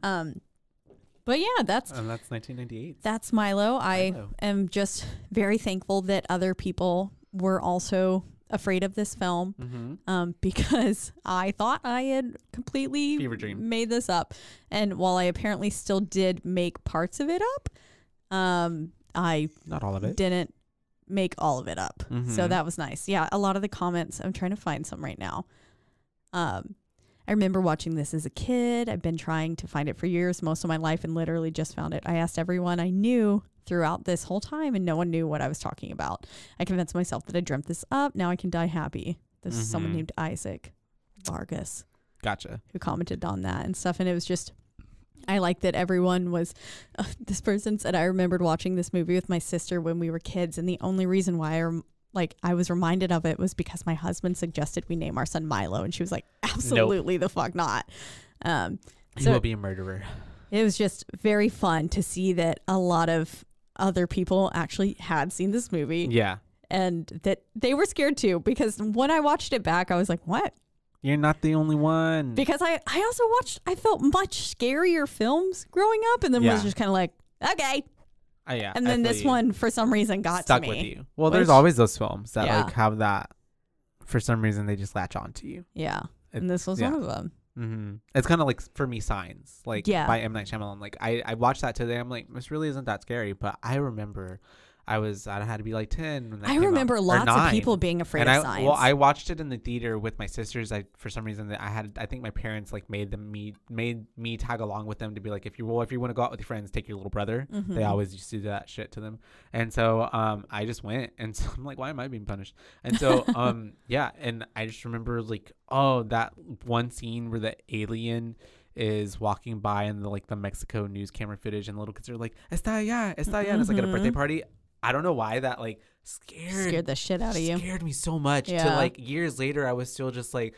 But yeah, that's 1998. That's Milo. I am just very thankful that other people were also afraid of this film because I thought I had completely made this up. And while I apparently still did make parts of it up, I not all of it didn't make all of it up. So that was nice. Yeah, a lot of the comments, I'm trying to find some right now. I remember watching this as a kid. I've been trying to find it for years, most of my life, and literally just found it. I asked everyone I knew throughout this whole time and no one knew what I was talking about. I convinced myself that I dreamt this up. Now I can die happy. This is someone named Isaac Vargas. Gotcha. Who commented on that and stuff. And it was just, I like that everyone was, this person said, I remembered watching this movie with my sister when we were kids. And the only reason why I was reminded of it was because my husband suggested we name our son Milo. And she was like, absolutely the fuck not. So you will be a murderer. It was just very fun to see that a lot of other people actually had seen this movie. Yeah. And that they were scared too, because when I watched it back, I was like, what? You're not the only one. Because I also watched, I felt much scarier films growing up and then was just kind of like, okay. Yeah. And then this one, for some reason, got to me. Stuck with you. Well, there's always those films that like have that, for some reason, they just latch on to you. Yeah. And this was one of them. It's kind of like, for me, Signs, like by M Night Shyamalan. Like I watched that today. I'm like, this really isn't that scary, but I remember I had to be like 10. When that I remember out, lots of people being afraid of Signs. Well, I watched it in the theater with my sisters. For some reason I think my parents like made me tag along with them to be like, if you want to go out with your friends, take your little brother. They always used to do that shit to them. And so I just went, and so I'm like, why am I being punished? And so yeah, and I just remember like, oh, that one scene where the alien is walking by and the Mexico news camera footage, and the little kids are like, "Está allá, está allá," and it's like at a birthday party. I don't know why that like scared the shit out of you. Scared me so much. Yeah. To like years later, I was still just like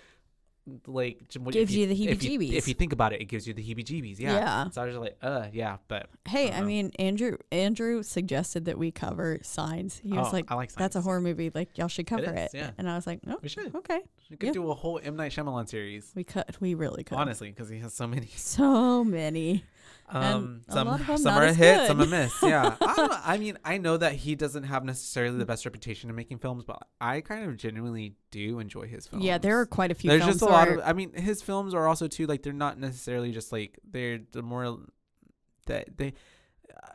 gives you the heebie-jeebies. If you think about it, it gives you the heebie-jeebies. Yeah. So I was just like, yeah. But hey, I mean, Andrew suggested that we cover Signs. He was like, I like Signs. That's a horror movie. Like, y'all should cover it. Yeah. And I was like, no, we should. Okay. We could do a whole M Night Shyamalan series. We could. We really could. Honestly, because he has so many. So many. Some are a hit, some a miss. Yeah. I mean, I know that he doesn't have necessarily the best reputation in making films, but I kind of genuinely do enjoy his films. Yeah, there are quite a few. There's just a lot of. I mean, his films are also too like they're not necessarily just like they're more that they.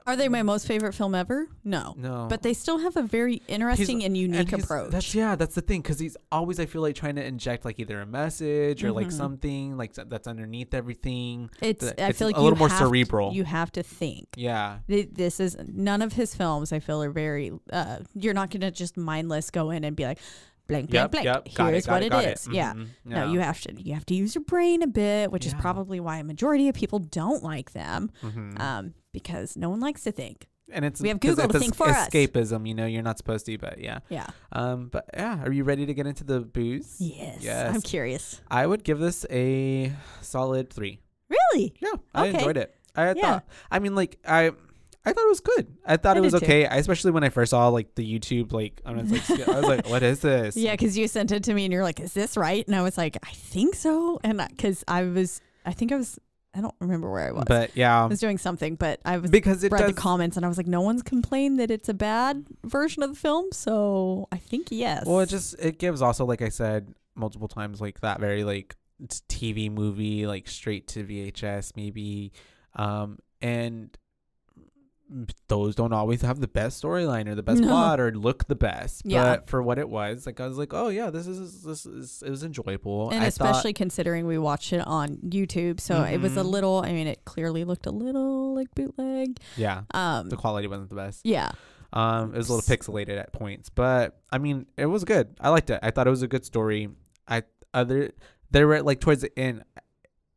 Are they my most favorite film ever? No. No. But they still have a very interesting and unique approach. That's the thing. Because he's always, I feel like, trying to inject like either a message or like something like that's underneath everything. I feel like a little more cerebral. You have to think. Yeah. This is none of his films, I feel, are very, you're not going to just mindless go in and be like, blank, blank, blank. Here's what it is. Yeah. No, you have to use your brain a bit, which is probably why a majority of people don't like them. Because no one likes to think, and we have Google to think for us. Escapism, you know, you're not supposed to, but yeah. Yeah. But yeah, are you ready to get into the booze? Yes. Yes. I'm curious. I would give this a solid 3. Really? Yeah. I enjoyed it. I thought. I mean, like I thought it was good. I thought it was okay. Especially when I first saw like the YouTube, like I was like, what is this? Yeah, because you sent it to me and you're like, is this right? And I was like, I think so. And because I don't remember where I was. But yeah, I was doing something. But I was read the comments and I was like, no one's complained that it's a bad version of the film. So I think yes. Well, it gives also, like I said multiple times, like that very like TV movie, like straight to VHS maybe, and those don't always have the best storyline or the best plot or look the best, but for what it was, like I was like, oh yeah, this is it was enjoyable. And especially considering we watched it on YouTube, so it was a little, I mean, it clearly looked a little like bootleg. Yeah, the quality wasn't the best. Yeah, it was a little pixelated at points, but I mean, it was good. I liked it. I thought it was a good story. There were, like, towards the end,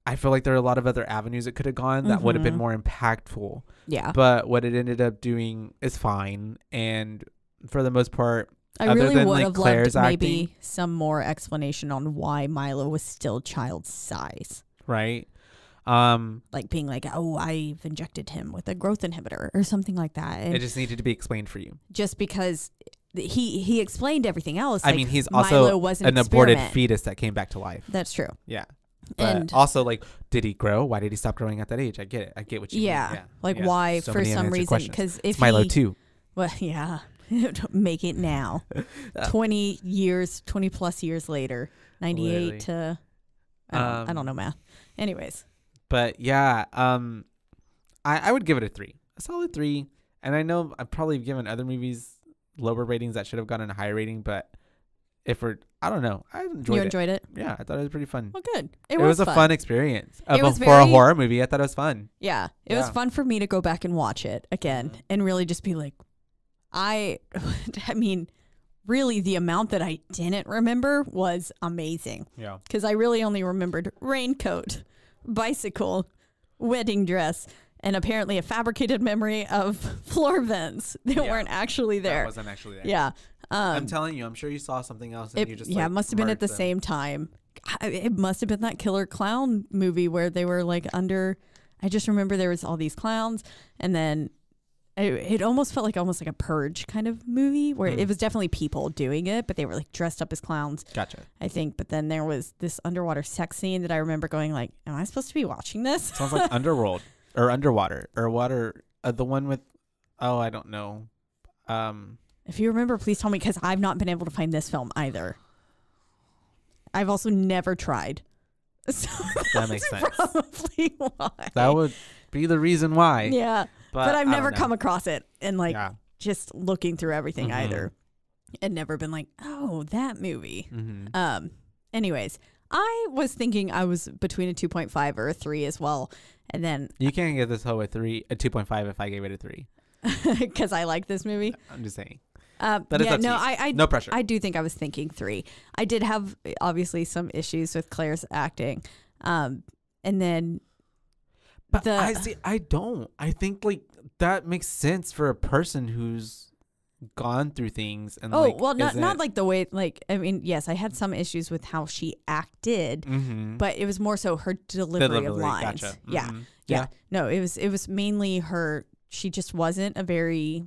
I feel like there are a lot of other avenues it could have gone that would have been more impactful. Yeah. But what it ended up doing is fine. And for the most part, I really would have loved maybe some more explanation on why Milo was still child size. Right. Like being like, oh, I've injected him with a growth inhibitor or something like that. And it just needed to be explained for you. Just because he explained everything else. I mean, he's also Milo was an aborted fetus that came back to life. That's true. Yeah. But and also, like, did he grow? Why did he stop growing at that age? I get it. I get what you mean. Yeah. Like, why, for some reason? Because if Milo too. Well, yeah. Make it now. 20 plus years later. 98 literally. To... I don't know math. Anyways. But, yeah. I would give it a 3. A solid 3. And I know I've probably given other movies lower ratings that should have gotten a higher rating, but... I don't know. I enjoyed it. You enjoyed it? Yeah, I thought it was pretty fun. Well, good. It was a fun experience. For a horror movie, I thought it was fun. Yeah. It was fun for me to go back and watch it again and really just be like, I mean, really the amount that I didn't remember was amazing. Yeah. Because I really only remembered raincoat, bicycle, wedding dress, and apparently a fabricated memory of floor vents that weren't actually there. That wasn't actually there. Yeah. I'm telling you, I'm sure you saw something else. And it must have been at the same time. It must have been that Killer Clown movie where they were like under. I just remember there was all these clowns, and then it almost felt like a purge kind of movie where it was definitely people doing it, but they were like dressed up as clowns. Gotcha. I think, but then there was this underwater sex scene that I remember going like, "Am I supposed to be watching this?" Sounds like Underworld or Underwater or Water. The one with I don't know. If you remember, please tell me, because I've not been able to find this film either. I've also never tried. So that makes sense. Probably why. That would be the reason why. Yeah. But I've never come across it and like just looking through everything either and never been like, oh, that movie. Anyways, I was thinking I was between a 2.5 or a 3 as well. And then you can't give this whole a 2.5 if I gave it a 3. Because I like this movie. I'm just saying. But yeah, no, no pressure. I do think I was thinking 3. I did have obviously some issues with Claire's acting, and then. But I see. I don't. I think like that makes sense for a person who's gone through things and not like the way, like, I mean, yes, I had some issues with how she acted, but it was more so her delivery of lines. Gotcha. Yeah, yeah. No, it was mainly her. She just wasn't a very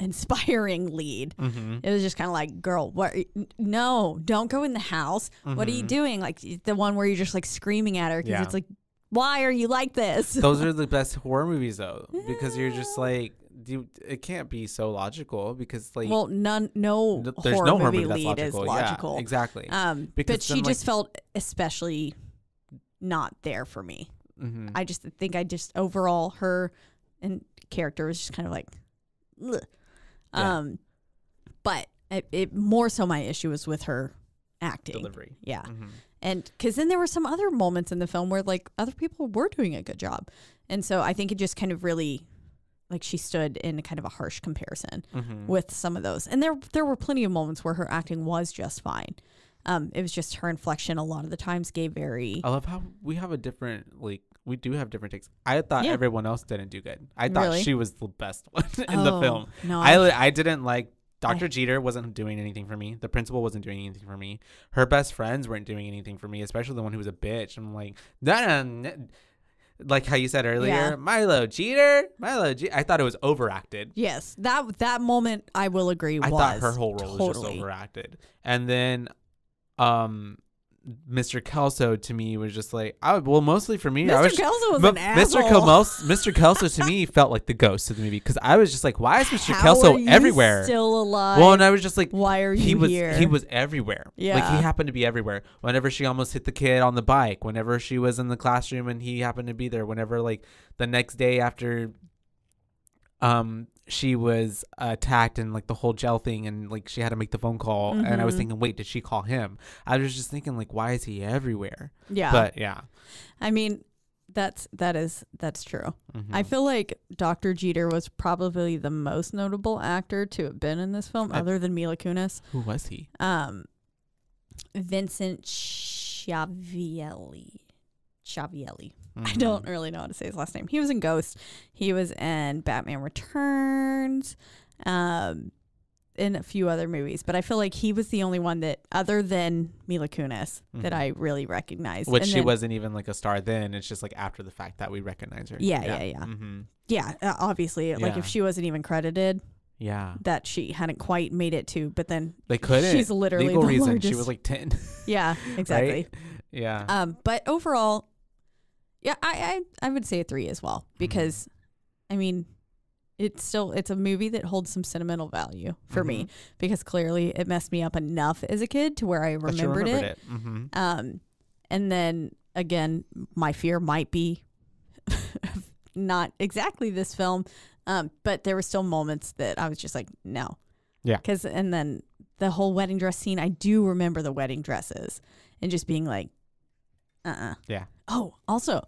inspiring lead. It was just kind of like, girl, what? No, don't go in the house. What are you doing? Like the one where you're just like screaming at her because it's like, why are you like this? Those are the best horror movies though, because you're just like, dude, it can't be so logical because like, well, no horror movie lead is logical. Yeah, exactly. But she just felt especially not there for me. I just think overall her and character was just kind of like, bleh. But more so my issue was with her acting delivery. Yeah. And because then there were some other moments in the film where like other people were doing a good job. And so I think it just kind of really like she stood in kind of a harsh comparison with some of those. And there were plenty of moments where her acting was just fine. It was just her inflection a lot of the times gave very. I love how we have a different, like, we do have different takes. I thought everyone else didn't do good. I thought she was the best one in the film. No, I didn't like Dr. Jeter wasn't doing anything for me. The principal wasn't doing anything for me. Her best friends weren't doing anything for me, especially the one who was a bitch. I'm like, like how you said earlier, Milo Jeter, I thought it was overacted. Yes, that moment I will agree. I thought her whole role was just overacted. And then, Mr. Kelso to me was just like, well, mostly for me, Mr. Kelso was an asshole. Mr. Kelso to me felt like the ghost of the movie because I was just like, why is Mr. Kelso everywhere? Still alive? Well, and I was just like, why are you here? He was everywhere. Yeah, like he happened to be everywhere. Whenever she almost hit the kid on the bike, whenever she was in the classroom and he happened to be there, whenever like the next day after, she was attacked and like the whole gel thing and like she had to make the phone call and I was thinking, wait, did she call him? I was just thinking like, why is he everywhere? Yeah. But yeah, I mean, that's true. I feel like Dr. Jeter was probably the most notable actor to have been in this film other than Mila Kunis. Who was he? Vincent Schiavelli. I don't really know how to say his last name. He was in Ghost. He was in Batman Returns, in a few other movies. But I feel like he was the only one that, other than Mila Kunis, that I really recognized. Which she wasn't even like a star then. It's just like after the fact that we recognize her. Yeah, yeah, yeah. Yeah, obviously. Yeah. Like if she wasn't even credited. Yeah. That she hadn't quite made it to, but then they couldn't. She's literally legal reason. Largest. She was like 10. Yeah, exactly. Right? Yeah. But overall, yeah, I would say a 3 as well because, I mean, it's a movie that holds some sentimental value for me because clearly it messed me up enough as a kid to where I remembered it. And then again, my fear might be not exactly this film, but there were still moments that I was just like, no. Yeah. And then the whole wedding dress scene, I do remember the wedding dresses and just being like, yeah. Oh, also,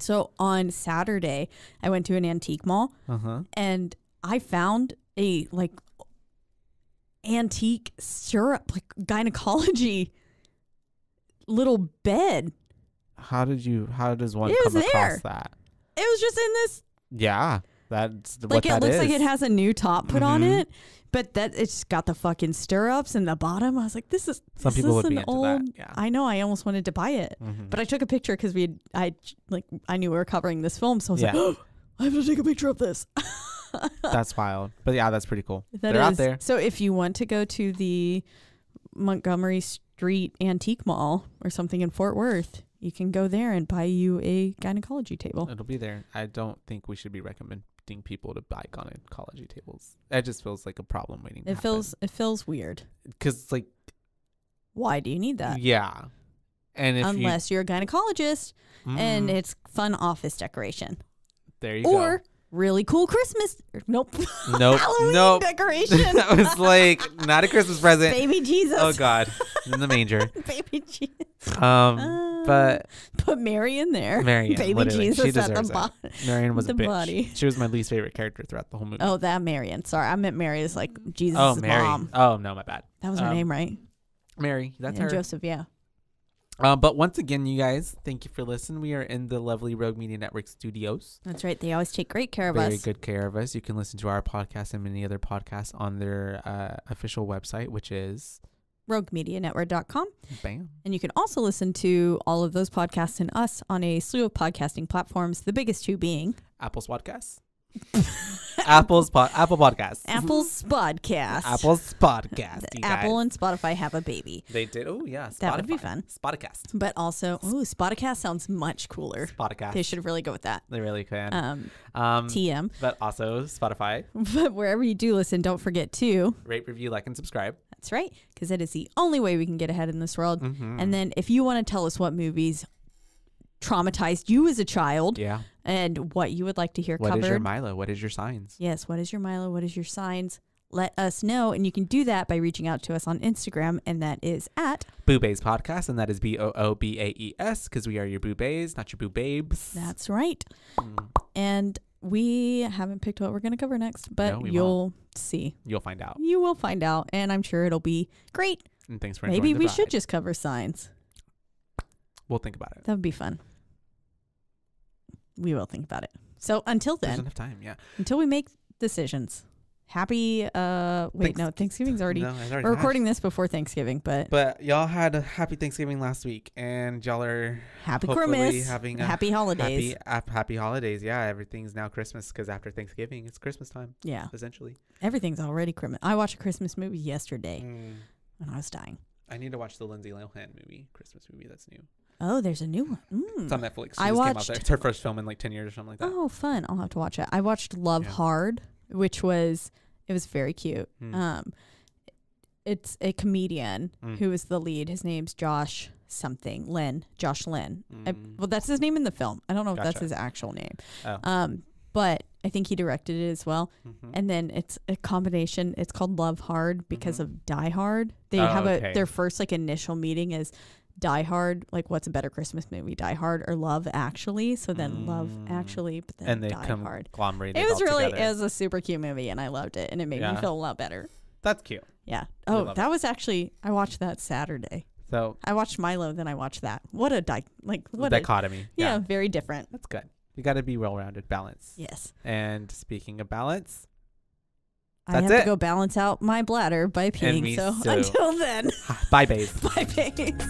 so on Saturday, I went to an antique mall and I found a like antique syrup, like gynecology little bed. How does one come across that? It was just in this. Yeah. That's like what that looks like. It has a new top put on it, but that it's got the fucking stirrups in the bottom. I was like, this is some people would be into that. Yeah. I know. I almost wanted to buy it, but I took a picture because I knew we were covering this film, so I was like, oh, I have to take a picture of this. That's wild, but yeah, that's pretty cool. They're out there. So if you want to go to the Montgomery Street Antique Mall or something in Fort Worth, you can go there and buy you a gynecology table. It'll be there. I don't think we should be recommending people to buy gynecology tables. That just feels like a problem waiting. It feels weird. Because like, why do you need that? Yeah, and if unless you're a gynecologist and it's fun office decoration. There you go. Or really cool Christmas. Nope. Halloween decoration. That was like not a Christmas present. Baby Jesus. Oh God, in the manger. Baby Jesus. But put Mary in there. Baby Jesus at the bottom. Marion was a bitch. Body. She was my least favorite character throughout the whole movie. Oh, that Marion. Sorry, I meant Mary is like Jesus' mom. Oh no, my bad. That was her name, right? Mary. That's her. Joseph, yeah. But once again, you guys, thank you for listening. We are in the lovely Rogue Media Network studios. That's right. They always take great care of us. Very good care of us. You can listen to our podcast and many other podcasts on their official website, which is RogueMediaNetwork.com. Bam. And you can also listen to all of those podcasts and us on a slew of podcasting platforms, the biggest two being Apple's Podcasts. Apple Podcasts. Apple's Podcast. Apple's Podcast. Apple and Spotify have a baby. They did. Oh yeah, Spotify. That would be fun. Spotify. But also, ooh, Spotify sounds much cooler. Spotify. They should really go with that. They really can. TM. But also Spotify. But wherever you do listen, don't forget to rate, review, like, and subscribe. That's right, because that is the only way we can get ahead in this world. And then, if you want to tell us what movies traumatized you as a child, and what you would like to hear covered. What is your Milo? What is your signs? Yes, what is your Milo? What is your signs? Let us know, and you can do that by reaching out to us on Instagram, and that is at BooBaes Podcast, and that is BOOBAES, because we are your BooBaes, not your boo babes. That's right. And we haven't picked what we're going to cover next, but you'll see. You'll find out. You will find out, and I'm sure it'll be great. And thanks for enjoying the ride. Maybe we should just cover signs. We'll think about it. That would be fun. We will think about it. So until then. There's enough time, yeah. Until we make decisions. happy Thanksgiving's already, we're recording this before Thanksgiving, but y'all had a happy Thanksgiving last week, and y'all are happy Christmas, having a happy holidays, happy holidays. Yeah, everything's now Christmas because after Thanksgiving it's Christmas time. Yeah, essentially everything's already Christmas. I watched a Christmas movie yesterday and I was dying. I need to watch the Lindsay Lohan movie, Christmas movie, that's new. Oh, there's a new one. It's on Netflix. She just came out there. It's her first film in like 10 years or something like that. Oh, fun! I'll have to watch it. I watched Love Hard, which was. It was very cute. It's a comedian who is the lead. His name's Josh something. Josh Lynn. Well, that's his name in the film. I don't know if that's his actual name. Oh. But I think he directed it as well. And then it's a combination. It's called Love Hard because of Die Hard. They have their first like initial meeting is Die Hard. Like, what's a better Christmas movie, Die Hard or Love Actually? So then Love Actually, but then and they Die Hard. It was really together. It was a super cute movie, and I loved it, and it made me feel a lot better. That's cute. Yeah. Oh, that was actually I watched that Saturday. So I watched Milo, then I watched that. What a dichotomy. Yeah, very different. That's good. You got to be well-rounded, balanced. Yes. And speaking of balance. I have to go balance out my bladder by peeing. So until then. Bye, babe. Bye, babe.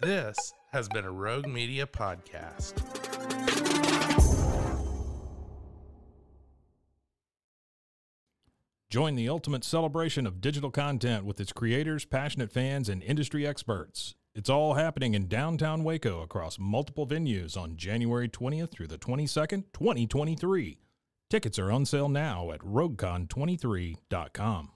This has been a Rogue Media podcast. Join the ultimate celebration of digital content with its creators, passionate fans, and industry experts. It's all happening in downtown Waco across multiple venues on January 20th through the 22nd, 2023. Tickets are on sale now at RogueCon23.com.